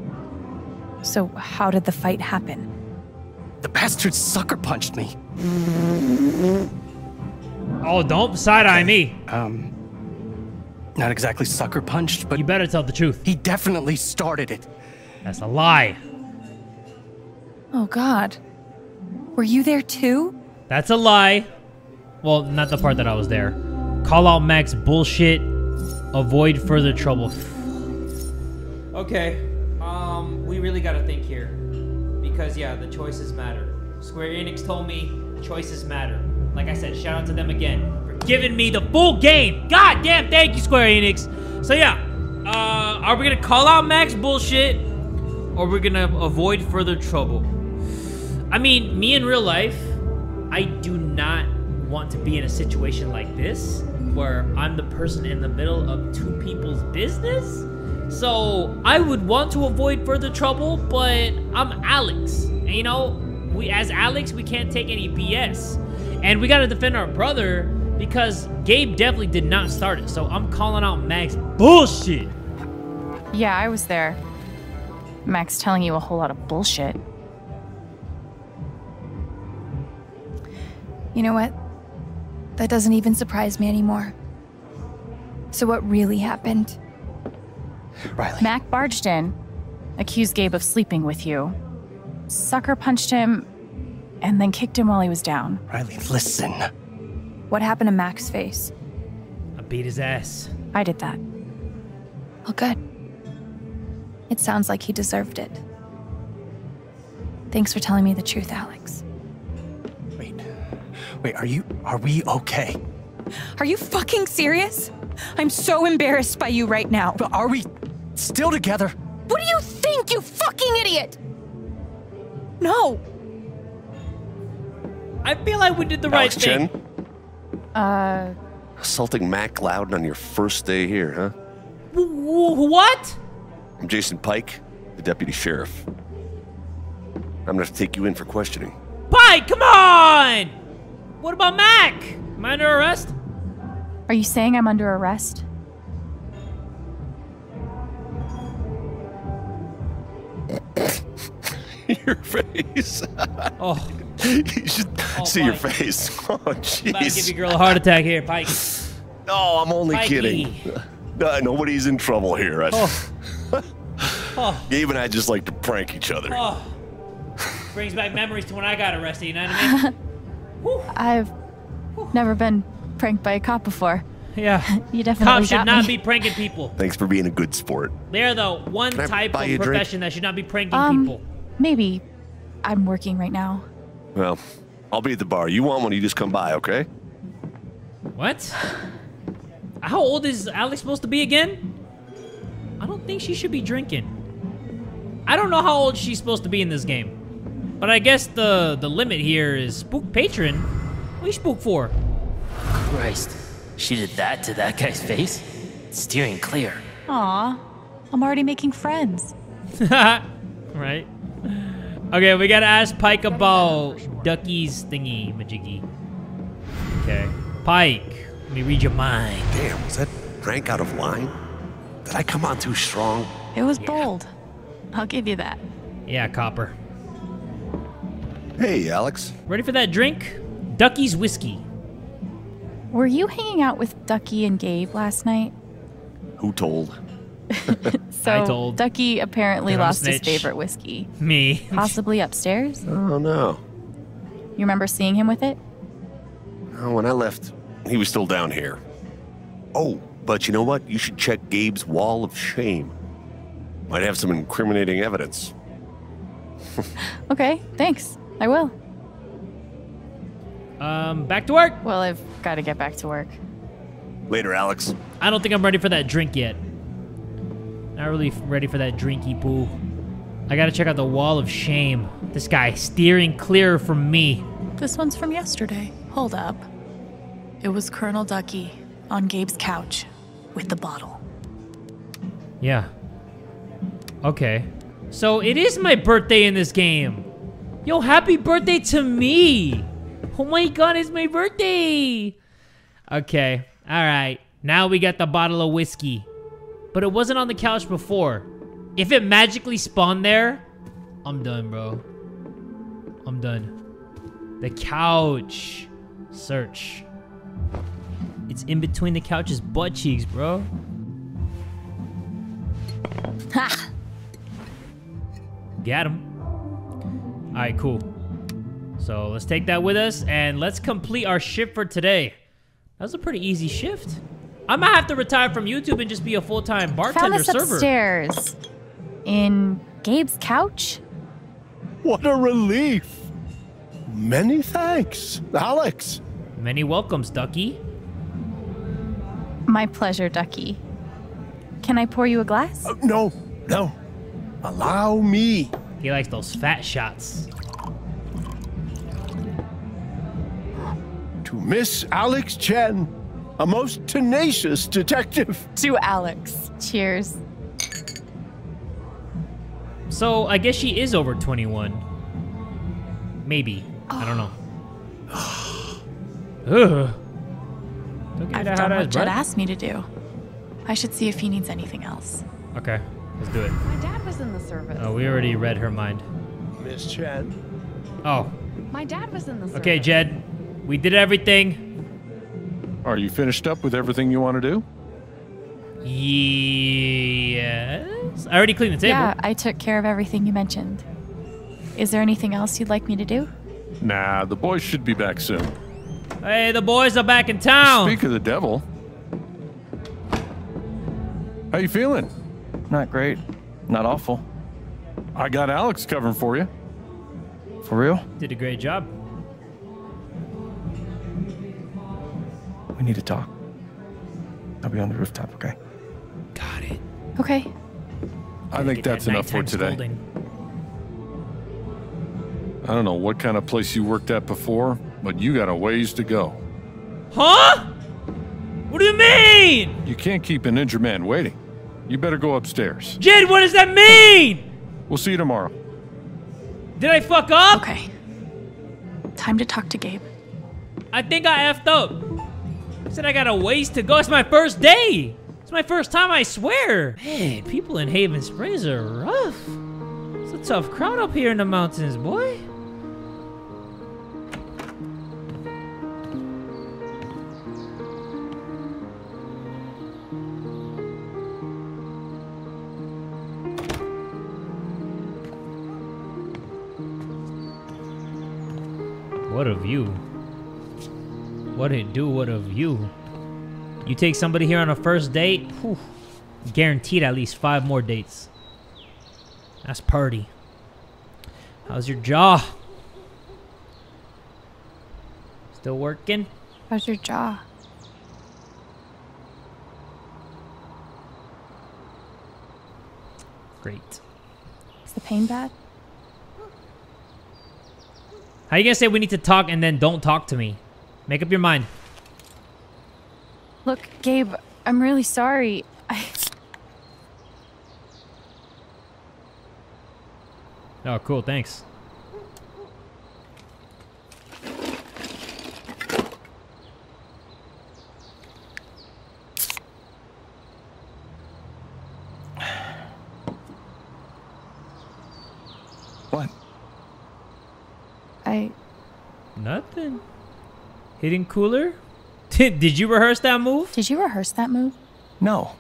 So how did the fight happen? The bastard sucker punched me. Oh, don't side-eye me. Um... Not exactly sucker punched, but... You better tell the truth. He definitely started it. That's a lie. Oh, God. Were you there, too? That's a lie. Well, not the part that I was there. Call out Max bullshit. Avoid further trouble. Okay. Um, we really gotta think here. Because, yeah, the choices matter. Square Enix told me choices matter. Like I said, shout out to them again. Giving me the full game. God damn, thank you, Square Enix. So yeah, uh, are we gonna call out Max bullshit, or we're gonna avoid further trouble? I mean, me in real life, I do not want to be in a situation like this where I'm the person in the middle of two people's business. So I would want to avoid further trouble, but I'm Alex, and you know, we as Alex, we can't take any B S, and we gotta defend our brother. Because Gabe definitely did not start it, so I'm calling out Max bullshit. Yeah, I was there. Max telling you a whole lot of bullshit. You know what? That doesn't even surprise me anymore. So what really happened? Riley. Mac barged in, accused Gabe of sleeping with you, sucker punched him, and then kicked him while he was down. Riley, listen. What happened to Mac's face? I beat his ass. I did that. Well, good. It sounds like he deserved it. Thanks for telling me the truth, Alex. Wait. Wait, are you... Are we okay? Are you fucking serious? I'm so embarrassed by you right now. But are we still together? What do you think, you fucking idiot? No. I feel like we did the Alex right thing. Chen? Uh... Assaulting Mac Loudon on your first day here, huh? What? I'm Jason Pike, the deputy sheriff. I'm gonna have to take you in for questioning. Pike, come on! What about Mac? Am I under arrest? Are you saying I'm under arrest? Your face. Oh. You should oh, see Pike. your face. Oh, jeez. About to give your girl a heart attack here, Pike. No, I'm only Pikey. kidding. Uh, nobody's in trouble here. I... Oh. Oh. Gabe and I just like to prank each other. Oh. Brings back memories to when I got arrested, you know what I mean? Woo. I've Woo. never been pranked by a cop before. Yeah. You definitely Cops should not me. be pranking people. Thanks for being a good sport. They're the one Can type of profession drink? that should not be pranking um, people. Maybe. I'm working right now. Well, I'll be at the bar. You want one, you just come by, okay? What? How old is Alex supposed to be again? I don't think she should be drinking. I don't know how old she's supposed to be in this game. But I guess the, the limit here is spook patron. What do you spook for? Christ. She did that to that guy's face? Steering clear. Aw, I'm already making friends. Right. Okay, we gotta ask Pike about Ducky's thingy, majiggy. Okay. Pike, let me read your mind. Damn, was that drank out of line? Did I come on too strong? It was yeah. bold. I'll give you that. Yeah, copper. Hey, Alex. Ready for that drink? Ducky's whiskey. Were you hanging out with Ducky and Gabe last night? Who told? So I told. Ducky apparently lost snitch. his favorite whiskey. Me. Possibly upstairs? Oh, no. You remember seeing him with it? Oh, when I left, he was still down here. Oh, but you know what? You should check Gabe's wall of shame. Might have some incriminating evidence. Okay, thanks. I will. Um, back to work? Well, I've got to get back to work. Later, Alex. I don't think I'm ready for that drink yet. Not really ready for that drinky poo. I got to check out the wall of shame. This guy steering clear from me. This one's from yesterday. Hold up. It was Colonel Ducky on Gabe's couch with the bottle. Yeah. Okay, so it is my birthday in this game. Yo, happy birthday to me. Oh my God, it's my birthday. Okay, all right. Now we got the bottle of whiskey, but it wasn't on the couch before. If it magically spawned there, I'm done, bro. I'm done. The couch search. It's in between the couch's butt cheeks, bro. Ha! Got him. All right, cool. So let's take that with us and let's complete our shift for today. That was a pretty easy shift. I might have to retire from YouTube and just be a full-time bartender server. Found this upstairs in Gabe's couch. What a relief. Many thanks, Alex. Many welcomes, Ducky. My pleasure, Ducky. Can I pour you a glass? Uh, no, no. Allow me. He likes those fat shots. To Miss Alex Chen, a most tenacious detective. To Alex. Cheers. So I guess she is over twenty-one. Maybe. Oh. I don't know. Ugh. Don't I've done what Jed asked me to do. I should see if he needs anything else. Okay. Let's do it. My dad was in the service. Oh, we already read her mind. Miss Jed. Oh. My dad was in the service. Okay, Jed. We did everything. Are you finished up with everything you want to do? Yes. I already cleaned the table. Yeah, I took care of everything you mentioned. Is there anything else you'd like me to do? Nah, the boys should be back soon. Hey, the boys are back in town. Speak of the devil. How you feeling? Not great. Not awful. I got Alex covering for you. For real? Did a great job. We need to talk. I'll be on the rooftop, okay? Got it. Okay. I think that's enough for today. I don't know what kind of place you worked at before, but you got a ways to go. Huh? What do you mean? You can't keep an injured man waiting. You better go upstairs. Jed, what does that mean? We'll see you tomorrow. Did I fuck up? Okay. Time to talk to Gabe. I think I effed up. I said I got a ways to go. It's my first day. It's my first time, I swear. Man, people in Haven Springs are rough. It's a tough crowd up here in the mountains, boy. What of you? What it do? What of you? You take somebody here on a first date? Whew. Guaranteed at least five more dates. That's party. How's your jaw? Still working? How's your jaw? Great. Is the pain bad? How you gonna say we need to talk and then don't talk to me? Make up your mind. Look, Gabe, I'm really sorry. I... Oh, cool, thanks. Nothing. Hidden cooler? Did, did you rehearse that move? Did you rehearse that move? No.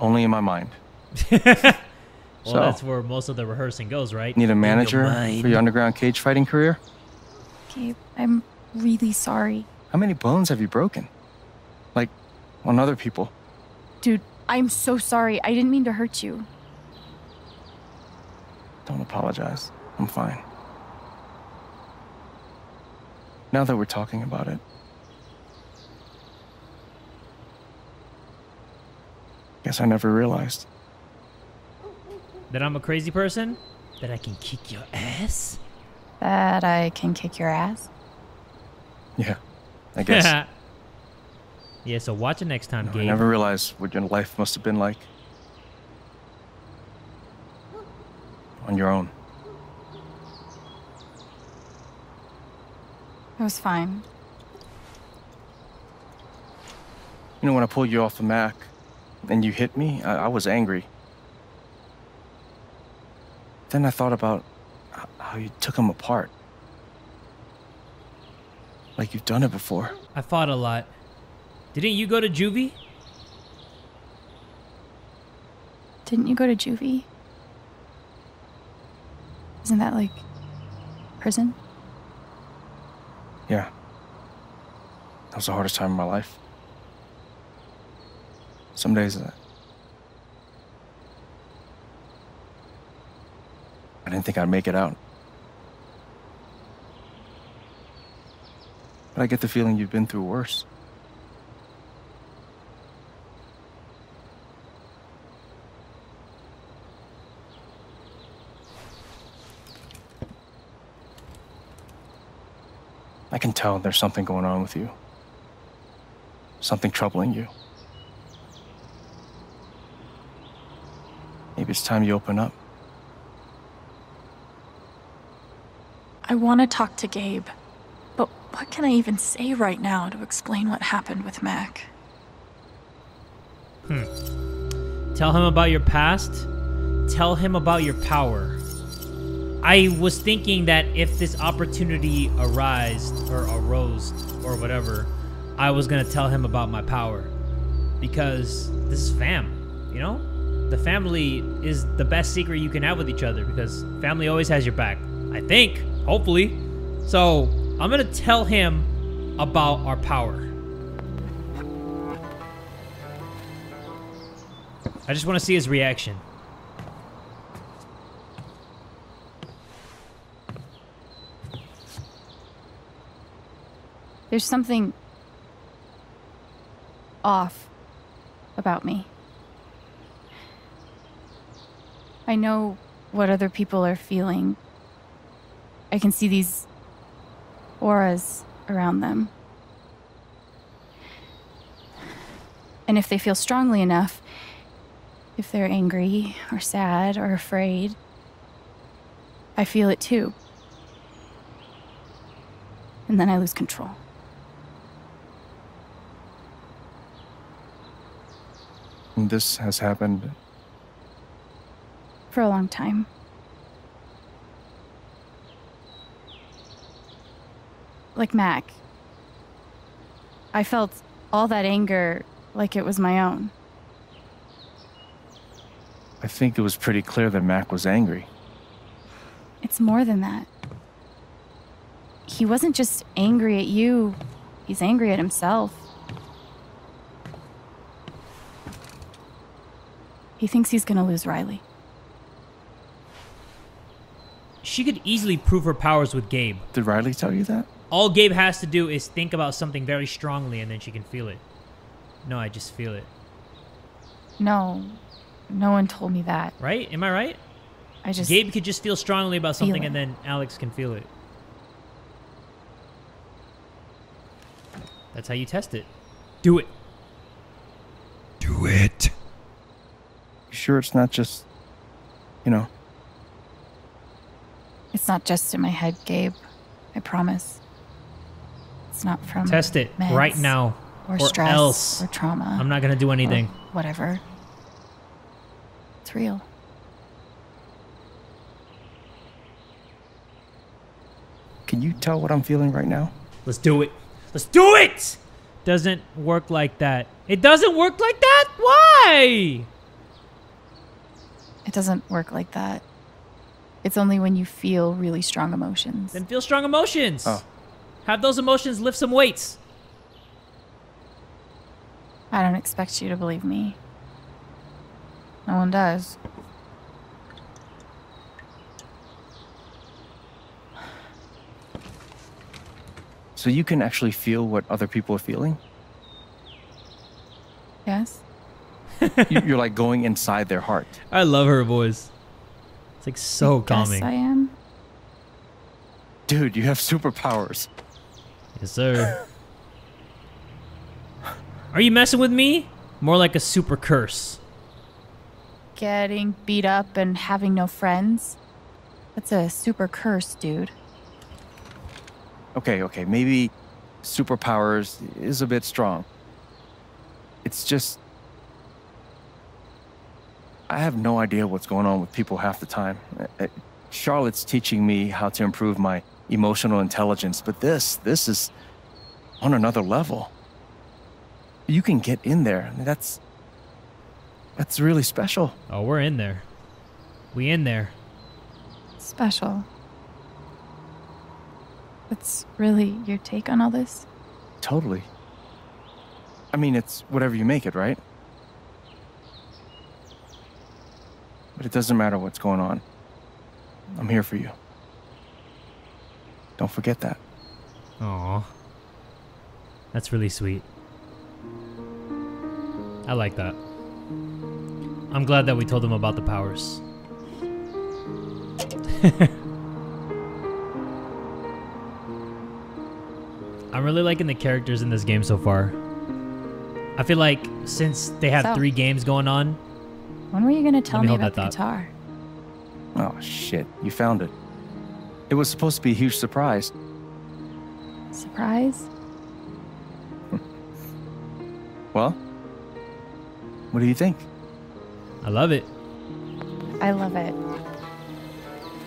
Only in my mind. Well, so, that's where most of the rehearsing goes, right? Need a manager your for your underground cage fighting career? Gabe, I'm really sorry. How many bones have you broken? Like, on other people? Dude, I'm so sorry. I didn't mean to hurt you. Don't apologize. I'm fine. Now that we're talking about it, guess I never realized that I'm a crazy person, that I can kick your ass. That I can kick your ass. Yeah, I guess. Yeah. So watch it next time, no, Gabe. I never realized what your life must have been like on your own. It was fine. You know, when I pulled you off the Mac and you hit me, I, I was angry. Then I thought about how you took him apart. Like you've done it before. I fought a lot. Didn't you go to juvie? Didn't you go to juvie? Isn't that like prison? Yeah. That was the hardest time of my life. Some days uh, I didn't think I'd make it out. But I get the feeling you've been through worse. I can tell there's something going on with you. Something troubling you. Maybe it's time you open up. I want to talk to Gabe, but what can I even say right now to explain what happened with Mac? Hmm. Tell him about your past. Tell him about your power. I was thinking that if this opportunity arised, or arose, or whatever, I was going to tell him about my power. Because this is fam, you know? The family is the best secret you can have with each other, because family always has your back. I think, hopefully. So, I'm going to tell him about our power. I just want to see his reaction. There's something off about me. I know what other people are feeling. I can see these auras around them. And if they feel strongly enough, if they're angry or sad or afraid, I feel it too. And then I lose control. And this has happened for a long time. Like Mac, I felt all that anger like it was my own. I think it was pretty clear that Mac was angry. It's more than that. he wasn't just angry at you. He's angry at himself. He thinks he's gonna lose Riley. She could easily prove her powers with Gabe. Did Riley tell you that? All Gabe has to do is think about something very strongly and then she can feel it. No, I just feel it. No. No one told me that. Right? Am I right? I just Gabe could just feel strongly about something and then Alex can feel it. That's how you test it. Do it. Do it. You sure it's not just, you know? It's not just in my head, Gabe. I promise. It's not from Test it meds right now. Or, or stress. Else. Or trauma. I'm not going to do anything. Whatever. It's real. Can you tell what I'm feeling right now? Let's do it. Let's do it! Doesn't work like that. It doesn't work like that? Why? It doesn't work like that. It's only when you feel really strong emotions. Then feel strong emotions. Oh. Have those emotions lift some weights. I don't expect you to believe me. No one does. So you can actually feel what other people are feeling? Yes. You're like going inside their heart. I love her voice. It's like so calming. Yes, I am. Dude, you have superpowers. Yes, sir. Are you messing with me? More like a super curse. Getting beat up and having no friends? That's a super curse, dude. Okay, okay, maybe superpowers is a bit strong. It's just... I have no idea what's going on with people half the time. Charlotte's teaching me how to improve my emotional intelligence, but this, this is on another level. You can get in there. I mean, that's, that's really special. Oh, we're in there. We in there. Special. That's really your take on all this? Totally. I mean, it's whatever you make it, right? But it doesn't matter what's going on. I'm here for you. Don't forget that. Aww. That's really sweet. I like that. I'm glad that we told them about the powers. I'm really liking the characters in this game so far. I feel like since they have so, three games going on... When were you going to tell me, me about the thought. guitar? Oh, shit. You found it. It was supposed to be a huge surprise. Surprise? Well? What do you think? I love it. I love it.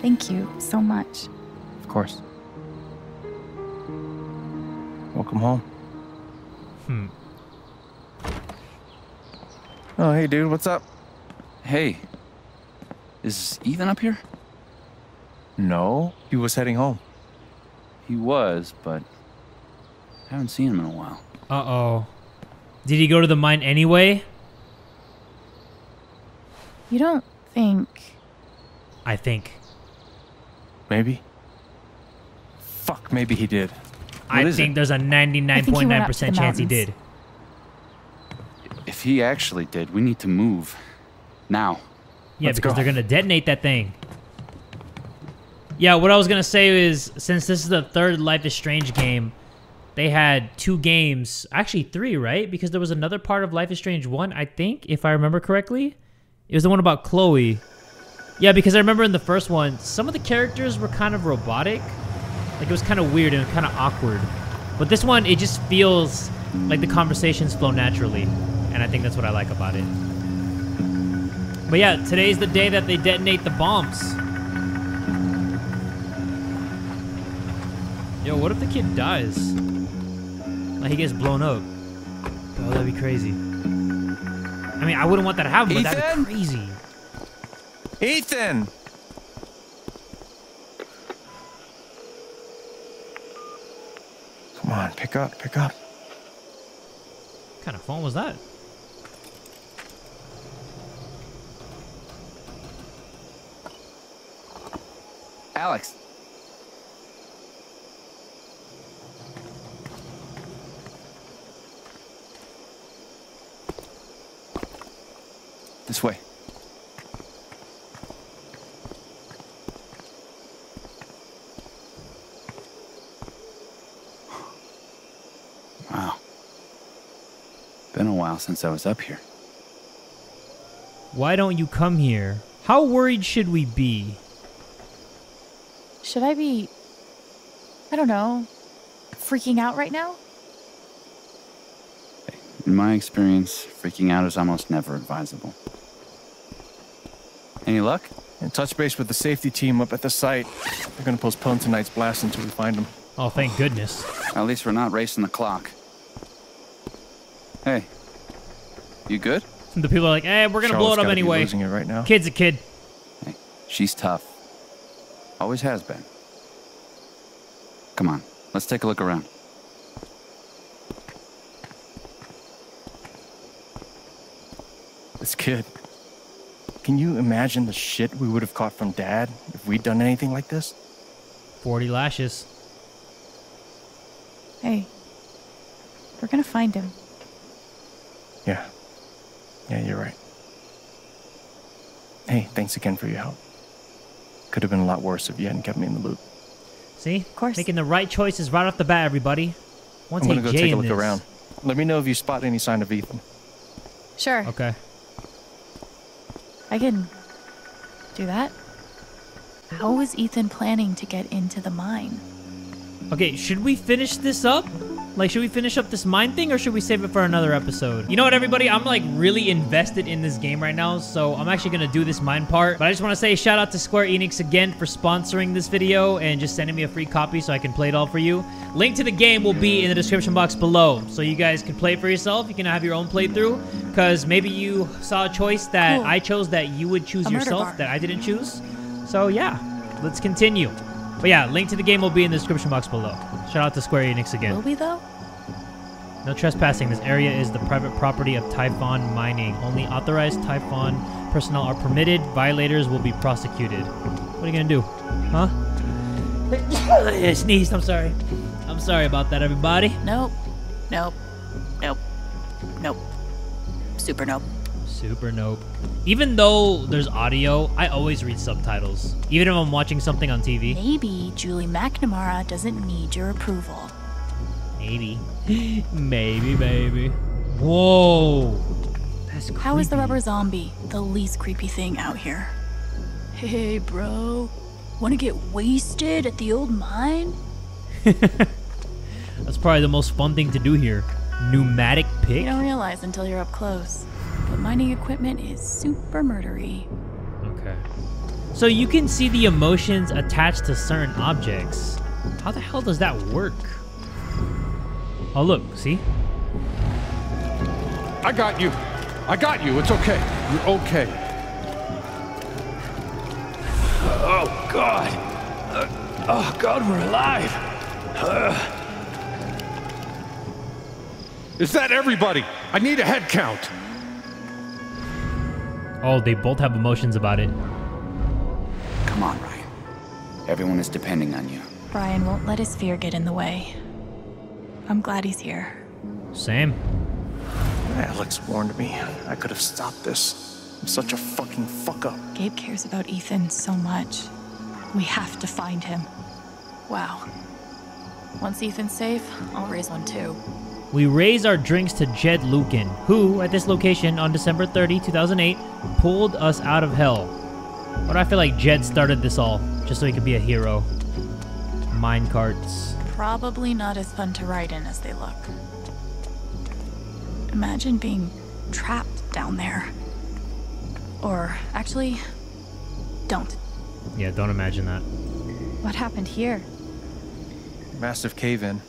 Thank you so much. Of course. Welcome home. Hmm. Oh, hey, dude. What's up? Hey. Is Ethan up here? No. He was heading home. He was, but I haven't seen him in a while. Uh-oh. Did he go to the mine anyway? You don't think... I think. Maybe. Fuck, maybe he did. What I think it? there's a ninety-nine point nine percent chance he did. If he actually did, we need to move. Now. Yeah, Let's because go. they're going to detonate that thing. Yeah, what I was going to say is, since this is the third Life is Strange game, they had two games. Actually, three, right? Because there was another part of Life is Strange one, I think, if I remember correctly. It was the one about Chloe. Yeah, because I remember in the first one, some of the characters were kind of robotic. Like, it was kind of weird and kind of awkward. But this one, it just feels like the conversations flow naturally. And I think that's what I like about it. But yeah, today's the day that they detonate the bombs. Yo, what if the kid dies? Like, he gets blown up. Bro, that'd be crazy. I mean, I wouldn't want that to happen, Ethan? But that'd be crazy. Ethan! Come on, pick up, pick up. What kind of phone was that? Alex. This way. Wow. Been a while since I was up here. Why don't you come here? How worried should we be? Should I be, I don't know, freaking out right now? In my experience, freaking out is almost never advisable. Any luck? In touch base with the safety team up at the site. They're going to postpone tonight's blast until we find them. Oh, thank goodness. At least we're not racing the clock. Hey, you good? The people are like, hey, we're going to blow it up anyway. Charlotte's gotta be losing it right now. Kid's a kid. Hey, she's tough. Always has been. Come on, let's take a look around. This kid. Can you imagine the shit we would have caught from Dad if we'd done anything like this? forty lashes. Hey, we're gonna find him. Yeah. Yeah, you're right. Hey, thanks again for your help. Could have been a lot worse if you hadn't kept me in the loop. See? Of course. Making the right choices right off the bat, everybody. Once I'm gonna go take a look around. Let me know if you spot any sign of Ethan. Sure. Okay. I can do that? How was Ethan planning to get into the mine? Okay, should we finish this up? Like, should we finish up this mine thing, or should we save it for another episode? You know what, everybody? I'm, like, really invested in this game right now, so I'm actually going to do this mine part. But I just want to say shout out to Square Enix again for sponsoring this video and just sending me a free copy so I can play it all for you. Link to the game will be in the description box below, so you guys can play it for yourself. You can have your own playthrough, because maybe you saw a choice that cool. I chose that you would choose yourself that I didn't choose. So, yeah, let's continue. But yeah, link to the game will be in the description box below. Shout out to Square Enix again. Will we though? No trespassing. This area is the private property of Typhon Mining. Only authorized Typhon personnel are permitted. Violators will be prosecuted. What are you gonna do? Huh? I sneezed. I'm sorry. I'm sorry about that, everybody. Nope. Nope. Nope. Nope. Super nope. Super nope. Even though there's audio, I always read subtitles, even if I'm watching something on T V. Maybe Julie McNamara doesn't need your approval. Maybe. Maybe, baby. Whoa. That's creepy. How is the rubber zombie the least creepy thing out here? Hey, bro. Want to get wasted at the old mine? That's probably the most fun thing to do here. Pneumatic pick? You don't realize until you're up close. But mining equipment is super murdery. Okay. So you can see the emotions attached to certain objects. How the hell does that work? Oh, look. See? I got you. I got you. It's okay. You're okay. Oh, God. Uh, oh, God, we're alive. Uh. Is that everybody? I need a head count. Oh, they both have emotions about it. Come on, Ryan. Everyone is depending on you. Ryan won't let his fear get in the way. I'm glad he's here. Same. Alex warned me. I could have stopped this. I'm such a fucking fuck-up. Gabe cares about Ethan so much. We have to find him. Wow. Once Ethan's safe, I'll raise one too. We raise our drinks to Jed Lucan, who, at this location on December thirtieth, two thousand eight, pulled us out of hell. But I feel like Jed started this all, just so he could be a hero. Mine carts. Probably not as fun to ride in as they look. Imagine being trapped down there. Or, actually, don't. Yeah, don't imagine that. What happened here? Massive cave-in.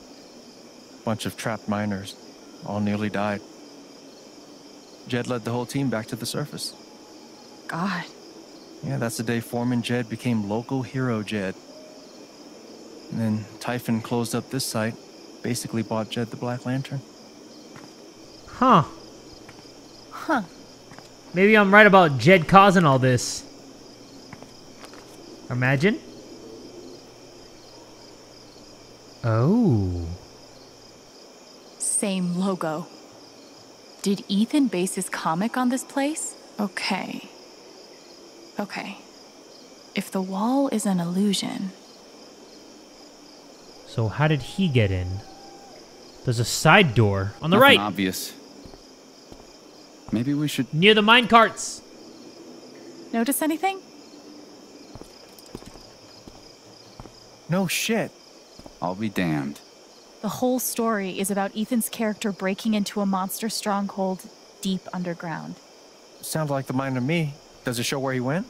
Bunch of trapped miners, all nearly died. Jed led the whole team back to the surface. God. Yeah, that's the day Foreman Jed became local hero Jed. And then Typhon closed up this site, basically bought Jed the Black Lantern. Huh. Huh. Maybe I'm right about Jed causing all this. Imagine. Oh. Same logo. Did Ethan base his comic on this place? Okay. Okay. If the wall is an illusion... So how did he get in? There's a side door on the Nothing right. Obvious. Maybe we should... Near the mine carts. Notice anything? No shit. I'll be damned. The whole story is about Ethan's character breaking into a monster stronghold deep underground. Sounds like the mine to me. Does it show where he went?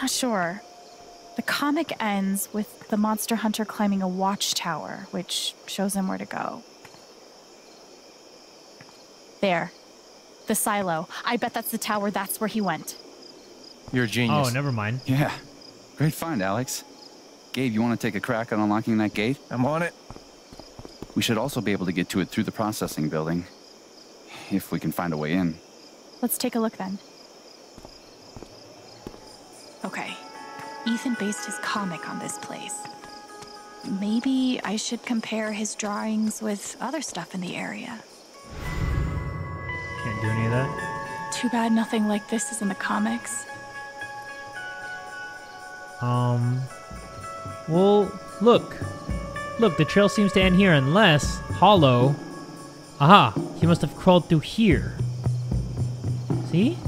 Not sure. The comic ends with the monster hunter climbing a watchtower, which shows him where to go. There. The silo. I bet that's the tower. That's where he went. You're a genius. Oh, never mind. Yeah. Great find, Alex. Gabe, you want to take a crack at unlocking that gate? I'm on it. We should also be able to get to it through the processing building, if we can find a way in. Let's take a look then. Okay. Ethan based his comic on this place. Maybe I should compare his drawings with other stuff in the area. Can't do any of that. Too bad nothing like this is in the comics. Um... Well, look. Look, the trail seems to end here unless... Hollow... Aha! He must have crawled through here. See?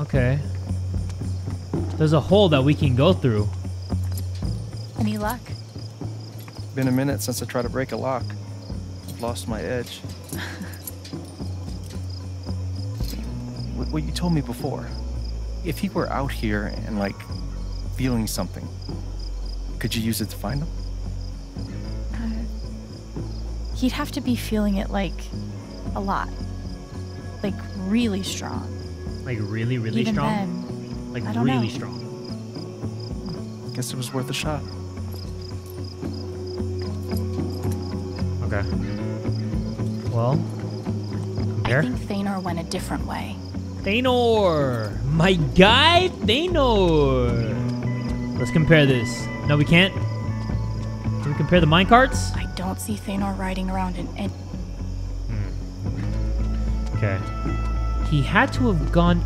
Okay. There's a hole that we can go through. Any luck? Been a minute since I tried to break a lock. Lost my edge. what, what you told me before. If he were out here and, like, feeling something, could you use it to find him? Uh, he'd have to be feeling it, like, a lot. Like, really strong. Like, really, really Even strong? Then, Like, I don't really know. strong. Guess it was worth a shot. Okay. Well, I'm here. I think Thanor went a different way. Thanor! My guy, Thanor! Let's compare this. No, we can't? Can we compare the minecarts? I don't see Thanor riding around in any... Hmm. Okay. He had to have gone...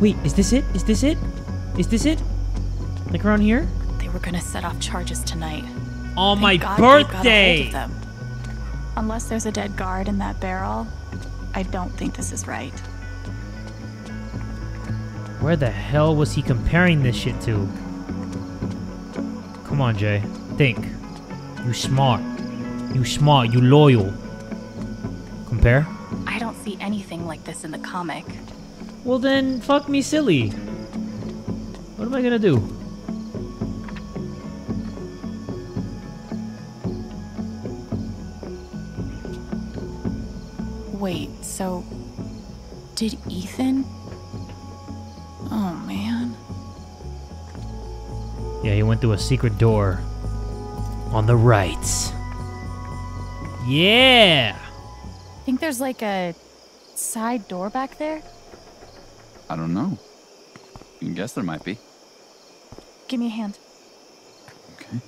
Wait, is this it? Is this it? Is this it? Like around here? They were gonna set off charges tonight. On my birthday! Unless there's a dead guard in that barrel, I don't think this is right. Where the hell was he comparing this shit to? Come on, Jay. Think. You smart. You smart. You loyal. Compare? I don't see anything like this in the comic. Well then, fuck me silly. What am I gonna do? Wait, so... Did Ethan? Oh, man. Yeah, he went through a secret door. On the right. Yeah! I think there's like a side door back there? I don't know. You can guess there might be. Give me a hand. Okay.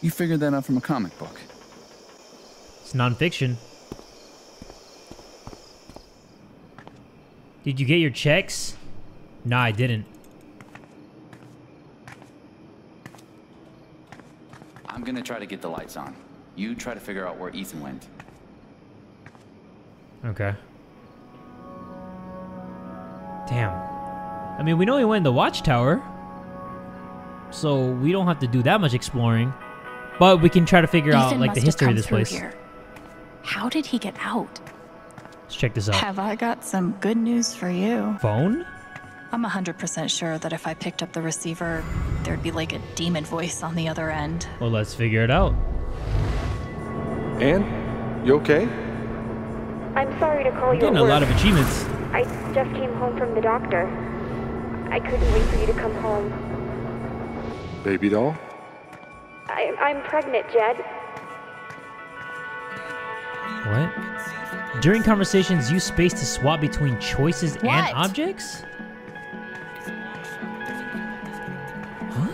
You figured that out from a comic book. It's nonfiction. Did you get your checks? Nah, I didn't. I'm gonna try to get the lights on. You try to figure out where Ethan went. Okay. Damn. I mean, we know he went in the watchtower. So we don't have to do that much exploring. But we can try to figure out, like, the history of this place. Ethan must have come through here. How did he get out? Let's check this out. Have I got some good news for you? Phone? I'm one hundred percent sure that if I picked up the receiver, there'd be like a demon voice on the other end. Well, let's figure it out. And You okay? I'm sorry to call I'm you. Getting a work. lot of achievements. I just came home from the doctor. I couldn't wait for you to come home. Baby doll? I, I'm pregnant, Jed. What? During conversations, use space to swap between choices what? and objects? Huh?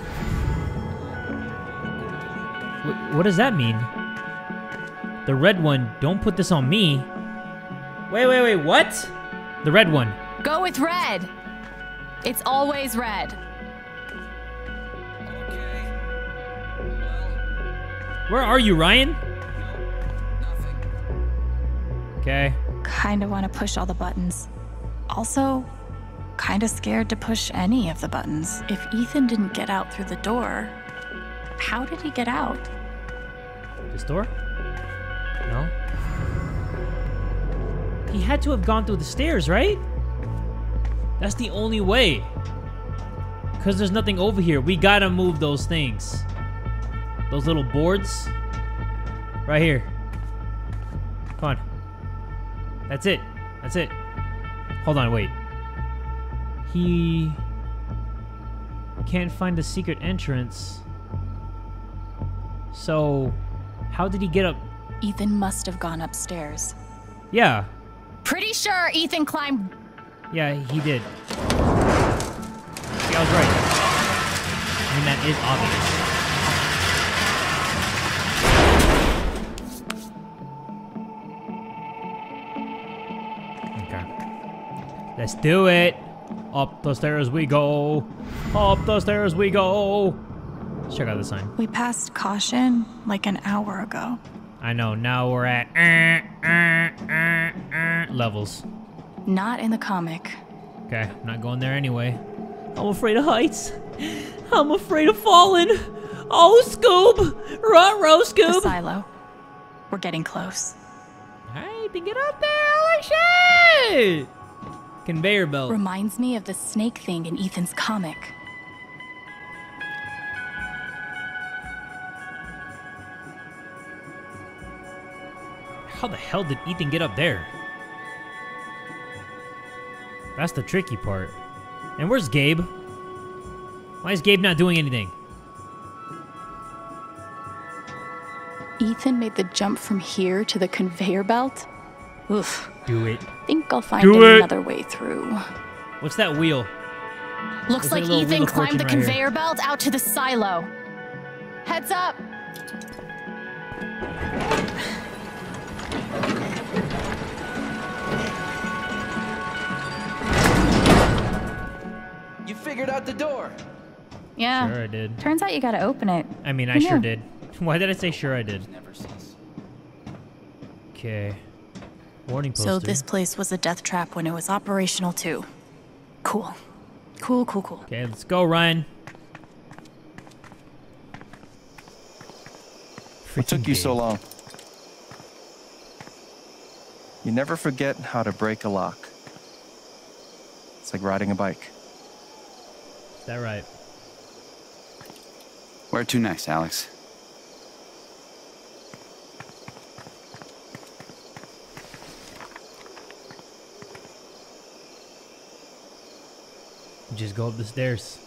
What, what does that mean? The red one, don't put this on me. Wait, wait, wait, what? The red one. Go with red. It's always red. Where are you, Ryan? Okay. Kinda want to push all the buttons. Also, kinda scared to push any of the buttons. If Ethan didn't get out through the door, how did he get out? This door? No. He had to have gone through the stairs, right? That's the only way. Because there's nothing over here. We gotta move those things. Those little boards. Right here. Come on. That's it. That's it. Hold on, wait. He... can't find the secret entrance. So... how did he get up? Ethan must have gone upstairs. Yeah. Pretty sure Ethan climbed... Yeah, he did. See, I was right. I mean, that is obvious. Okay. Let's do it. Up the stairs we go. Up the stairs we go. Let's check out the sign. We passed caution like an hour ago. I know. Now we're at uh, uh, uh, uh, levels. Not in the comic. Okay, I'm not going there anyway. I'm afraid of heights. I'm afraid of falling. Oh, Scoob! Ruh-roh, Scoob! The silo. We're getting close. Alright, then get up there, Alex! Conveyor belt. Reminds me of the snake thing in Ethan's comic. How the hell did Ethan get up there? That's the tricky part. And where's Gabe? Why is Gabe not doing anything? Ethan made the jump from here to the conveyor belt. Oof. Do it. Think I'll find another way through. What's that wheel? Looks like Ethan climbed the conveyor belt out to the silo. Heads up. You figured out the door. Yeah. Sure I did. Turns out you gotta open it. I mean, I yeah. sure did. Why did I say sure I did? Okay. Warning poster. So this place was a death trap when it was operational too. Cool. Cool, cool, cool. Okay, let's go, Ryan. Freaking what took you so long? You never forget how to break a lock. It's like riding a bike. Is that right? Where to next, Alex? Just go up the stairs.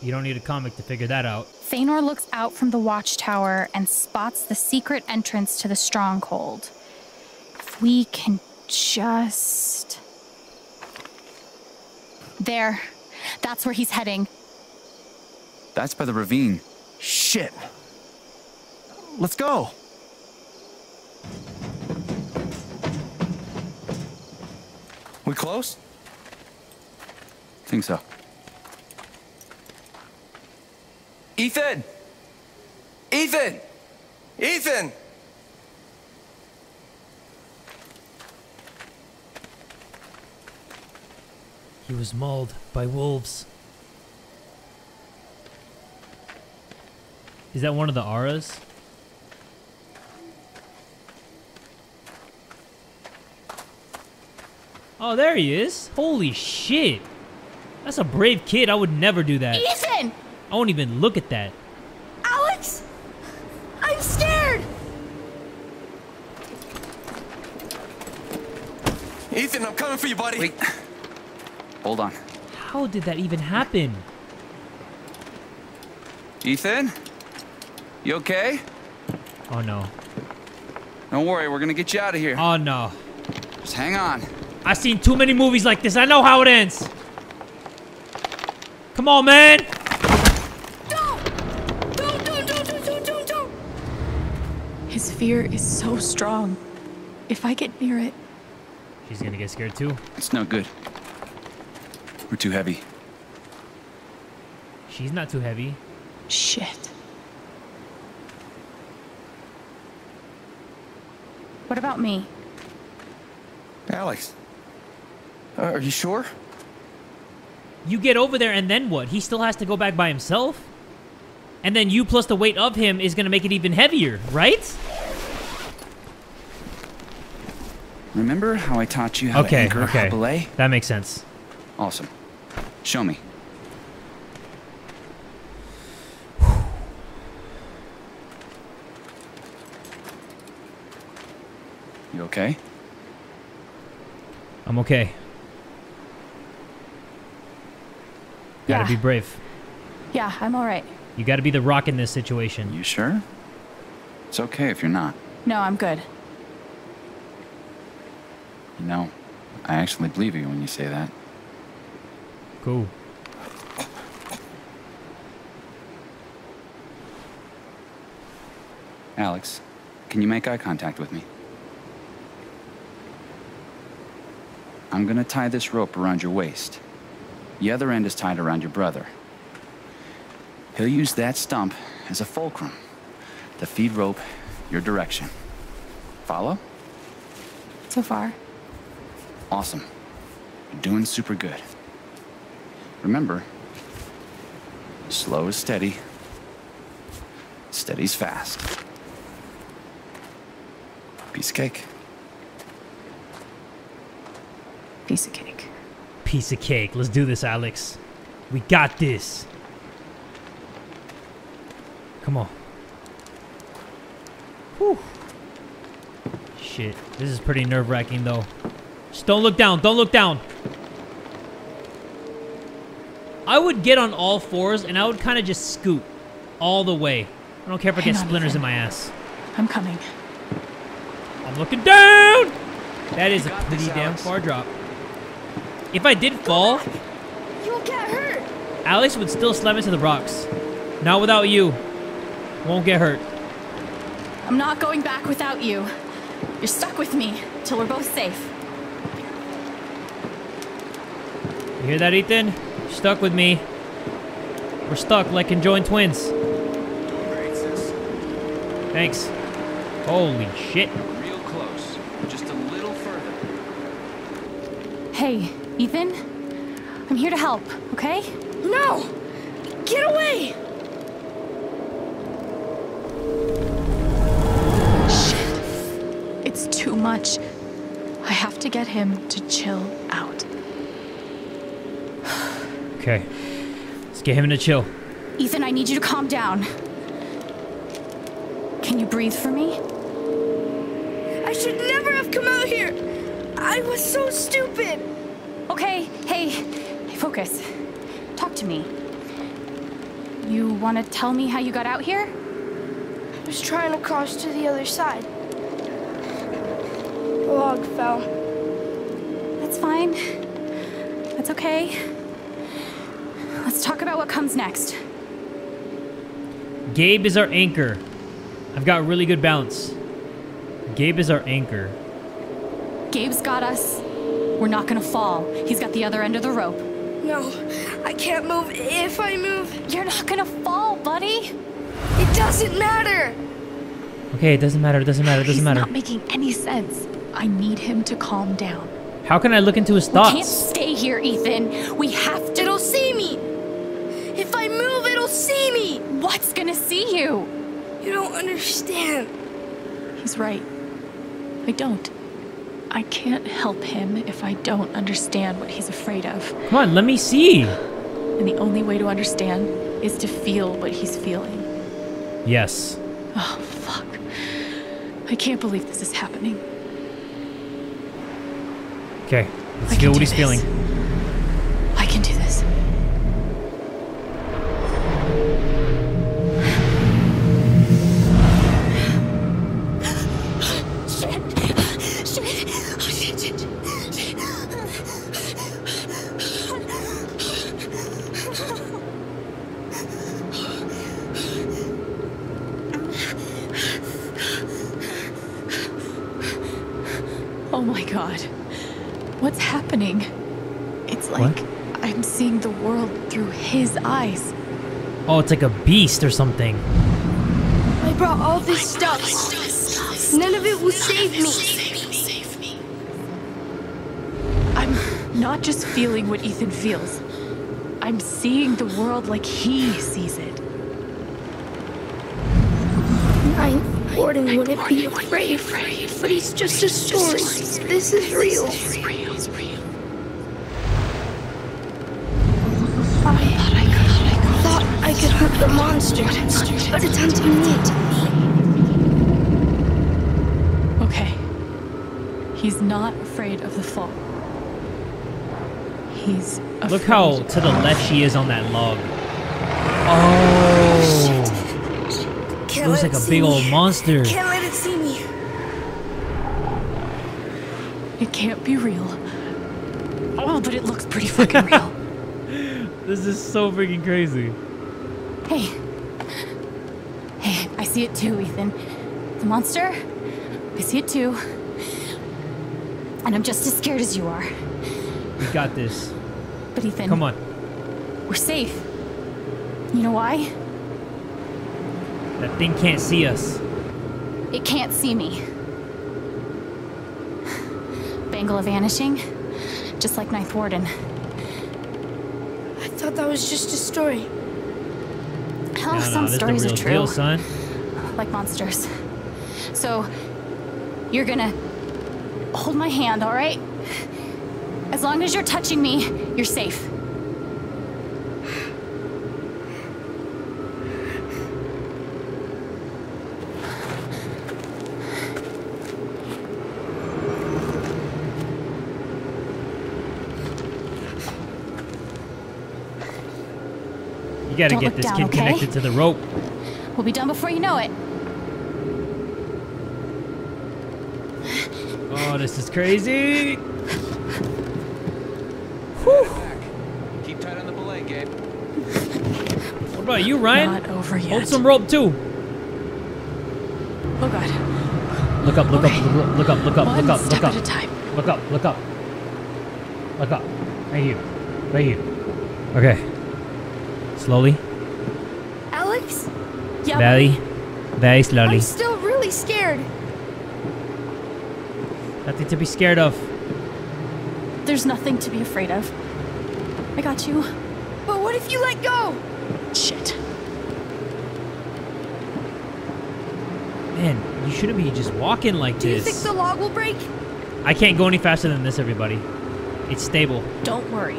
You don't need a comic to figure that out. Feanor looks out from the watchtower and spots the secret entrance to the stronghold. If we can just... There. That's where he's heading. That's by the ravine. Shit. Let's go. We close? Think so. Ethan! Ethan! Ethan! He was mauled by wolves. Is that one of the auras? Oh, there he is. Holy shit. That's a brave kid. I would never do that. Ethan! I won't even look at that. Alex! I'm scared! Ethan, I'm coming for you, buddy. Wait. Hold on. How did that even happen? Ethan? You okay? Oh, no. Don't worry, we're gonna get you out of here. Oh, no. Just hang on. I've seen too many movies like this. I know how it ends. Come on, man. Don't! Don't, don't, don't, don't, don't, don't! His fear is so strong. If I get near it... She's gonna get scared, too. It's not good. We're too heavy. She's not too heavy. Shit. What about me? Alex, uh, are you sure? You get over there and then what? He still has to go back by himself? And then you plus the weight of him is going to make it even heavier, right? Remember how I taught you how okay, to anchor, okay. how belay? That makes sense. Awesome. Show me. You okay? I'm okay. Yeah. Gotta be brave. Yeah, I'm alright. You gotta be the rock in this situation. You sure? It's okay if you're not. No, I'm good. You know, I actually believe you when you say that. Cool. Alex, can you make eye contact with me? I'm gonna tie this rope around your waist. The other end is tied around your brother. He'll use that stump as a fulcrum to feed rope your direction. Follow? So far. Awesome. You're doing super good. Remember, slow is steady. Steady's fast. Piece of cake. Piece of cake. Piece of cake. Let's do this, Alex. We got this. Come on. Whew. Shit. This is pretty nerve-wracking, though. Just don't look down. Don't look down. I would get on all fours, and I would kind of just scoot all the way. I don't care if I get splinters in my ass. I'm coming. I'm looking down! That is a pretty damn far drop. If I did fall, you'll get hurt. Alex would still slam into the rocks. Not without you. Won't get hurt. I'm not going back without you. You're stuck with me till we're both safe. You hear that, Ethan? You're stuck with me. We're stuck like conjoined twins. Thanks. Holy shit. Hey, Ethan, I'm here to help, okay? No! Get away! Shit. It's too much. I have to get him to chill out. Okay. Let's get him to chill. Ethan, I need you to calm down. Can you breathe for me? I should never have come out here! I was so stupid! Okay, hey, hey, focus. Talk to me. You want to tell me how you got out here? I was trying to cross to the other side. The log fell. That's fine. That's okay. Let's talk about what comes next. Gabe is our anchor. I've got really good balance. Gabe is our anchor. Gabe's got us. We're not gonna fall. He's got the other end of the rope. No, I can't move. If I move... You're not gonna fall, buddy. It doesn't matter. Okay, it doesn't matter. It doesn't matter. It doesn't He's matter. It's not making any sense. I need him to calm down. How can I look into his thoughts? We can't stay here, Ethan. We have to... It'll see me. If I move, it'll see me. What's gonna see you? You don't understand. He's right. I don't. I can't help him if I don't understand what he's afraid of. Come on, let me see. And the only way to understand is to feel what he's feeling. Yes. Oh, fuck. I can't believe this is happening. Okay, let's feel what he's feeling. I can do this. It's like a beast or something. I brought all this brought stuff. stuff. None of it will None save, it me. Save, me, save me. I'm not just feeling what Ethan feels. I'm seeing the world like he sees it. Ninth Warden wouldn't Warden be afraid, afraid, but he's just a story. Just a this is real. This is real. The monster, but it's hunting me. Okay. He's not afraid of the fall. He's afraid. Look how to the left she is on that log. Oh, it looks like a big old monster. Can't let it see me. It can't be real. Oh, but it looks pretty fucking real. This is so freaking crazy. Hey, hey, I see it too, Ethan. The monster, I see it too. And I'm just as scared as you are. We got this. But Ethan, come on. We're safe. You know why? That thing can't see us. It can't see me. Bangle of Vanishing, just like Ninth Warden. I thought that was just a story. Hell, no, no, some stories are true, deal, son. Like monsters. So, you're gonna hold my hand, all right? As long as you're touching me, you're safe. You gotta Don't get this down, kid okay? connected to the rope. We'll be done before you know it. Oh, this is crazy. Whew. Keep tight on the belay, Gabe. What about you, Ryan? Not over yet. Hold some rope too. Oh God. Look up, look okay. up, look up, look up, One look up, look up. At a time. Look up, look up. Look up. Right here. Right here. Okay. Slowly. Alex? Yeah. Very, very slowly. I'm still really scared. Nothing to be scared of. There's nothing to be afraid of. I got you. But what if you let go? Shit. Man, you shouldn't be just walking like Do this. Do you think the log will break? I can't go any faster than this, everybody. It's stable. Don't worry.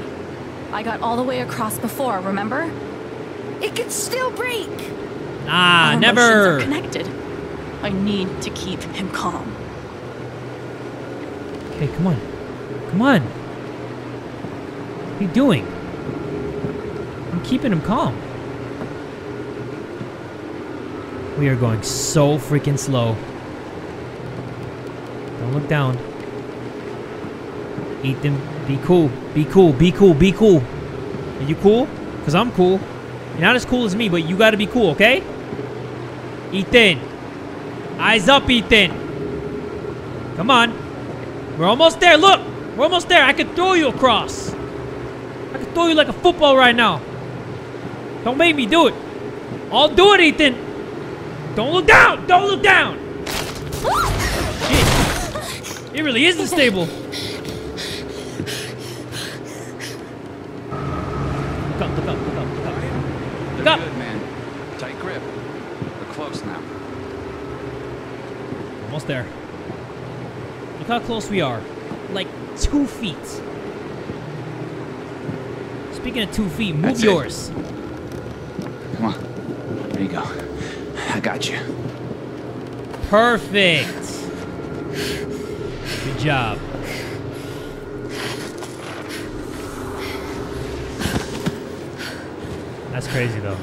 I got all the way across before, remember? It could still break. Ah, never. Our emotions are connected. I need to keep him calm. Okay, come on. Come on. What are you doing? I'm keeping him calm. We are going so freaking slow. Don't look down. Eat them. Be cool. Be cool. Be cool. Be cool. Are you cool? Because I'm cool. You're not as cool as me, but you got to be cool, okay? Ethan. Eyes up, Ethan. Come on. We're almost there. Look. We're almost there. I could throw you across. I could throw you like a football right now. Don't make me do it. I'll do it, Ethan. Don't look down. Don't look down. Shit. It really isn't stable. Up. Good, man. Tight grip. We're close now. Almost there. Look how close we are. Like two feet. Speaking of two feet, move That's yours. It. Come on. There you go. I got you. Perfect. Good job. That's crazy, though.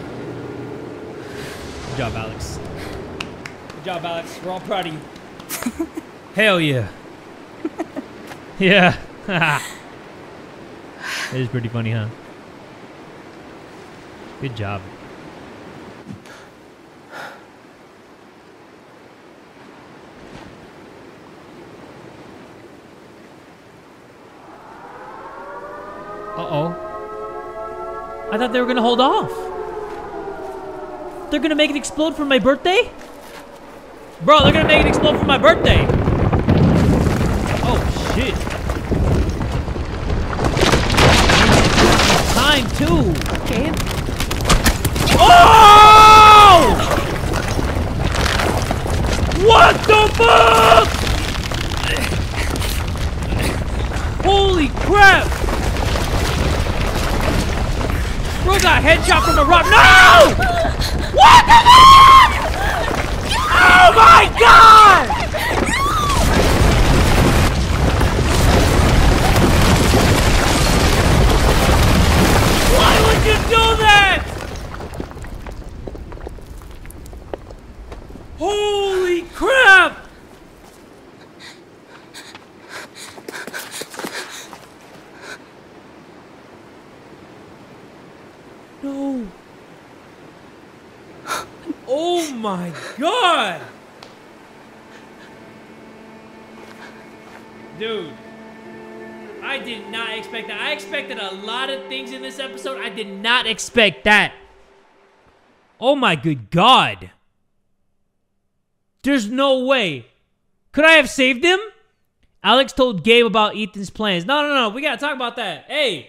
Good job, Alex. Good job, Alex. We're all proud of you. Hell yeah. Yeah. It is pretty funny, huh? Good job. Uh-oh. I thought they were gonna hold off. They're gonna make it explode for my birthday? Bro, they're gonna make it explode for my birthday! Oh, shit. Time, too! Okay. Oh! What the fuck?! Holy crap! Bro got a headshot from the rock. No! What the fuck? Oh my god! Why would you do that? Holy crap! No. Oh my god. Dude. I did not expect that. I expected a lot of things in this episode. I did not expect that. Oh my good god. There's no way. Could I have saved him? Alex told Gabe about Ethan's plans. No, no, no. We gotta talk about that. Hey.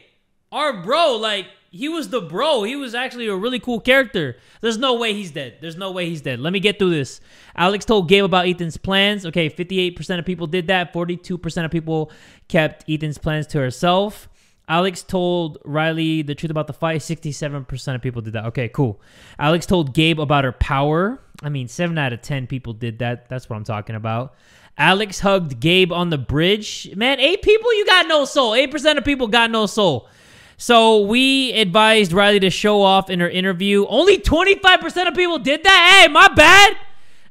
Our bro, like... He was the bro. He was actually a really cool character. There's no way he's dead. There's no way he's dead. Let me get through this. Alex told Gabe about Ethan's plans. Okay, fifty-eight percent of people did that. forty-two percent of people kept Ethan's plans to herself. Alex told Riley the truth about the fight. sixty-seven percent of people did that. Okay, cool. Alex told Gabe about her power. I mean, seven out of ten people did that. That's what I'm talking about. Alex hugged Gabe on the bridge. Man, eight people? You got no soul. eight percent of people got no soul. So we advised Riley to show off in her interview. Only twenty-five percent of people did that? Hey, my bad!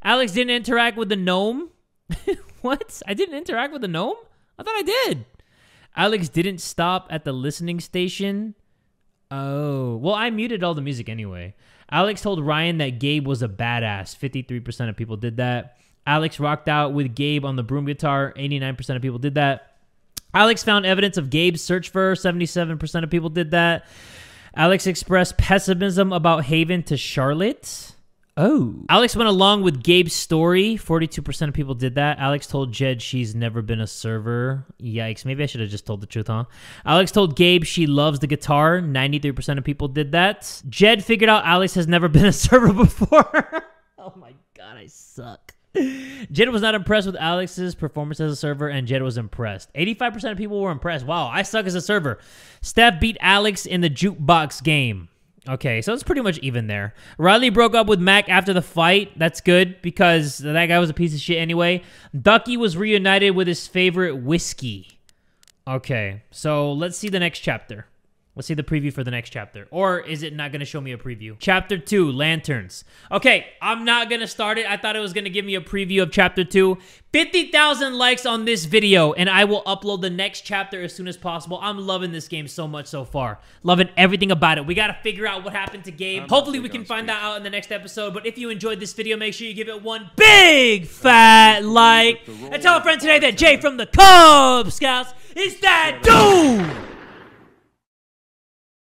Alex didn't interact with the gnome. What? I didn't interact with the gnome? I thought I did. Alex didn't stop at the listening station. Oh. Well, I muted all the music anyway. Alex told Ryan that Gabe was a badass. fifty-three percent of people did that. Alex rocked out with Gabe on the broom guitar. eighty-nine percent of people did that. Alex found evidence of Gabe's search for her. seventy-seven percent of people did that. Alex expressed pessimism about Haven to Charlotte. Oh. Alex went along with Gabe's story. forty-two percent of people did that. Alex told Jed she's never been a server. Yikes. Maybe I should have just told the truth, huh? Alex told Gabe she loves the guitar. ninety-three percent of people did that. Jed figured out Alex has never been a server before. Oh my god, I suck. Jed was not impressed with Alex's performance as a server, and Jed was impressed. eighty-five percent of people were impressed. Wow, I suck as a server. Steph beat Alex in the jukebox game. Okay, so it's pretty much even there. Riley broke up with Mac after the fight. That's good, because that guy was a piece of shit anyway. Ducky was reunited with his favorite whiskey. Okay, so let's see the next chapter. Let's see the preview for the next chapter. Or is it not going to show me a preview? Chapter two, Lanterns. Okay, I'm not going to start it. I thought it was going to give me a preview of Chapter two. fifty thousand likes on this video, and I will upload the next chapter as soon as possible. I'm loving this game so much so far. Loving everything about it. We got to figure out what happened to Gabe. Hopefully, we can find that out in the next episode. But if you enjoyed this video, make sure you give it one big fat like. And tell a friend today that Jay from the Kubz Scouts is that dude!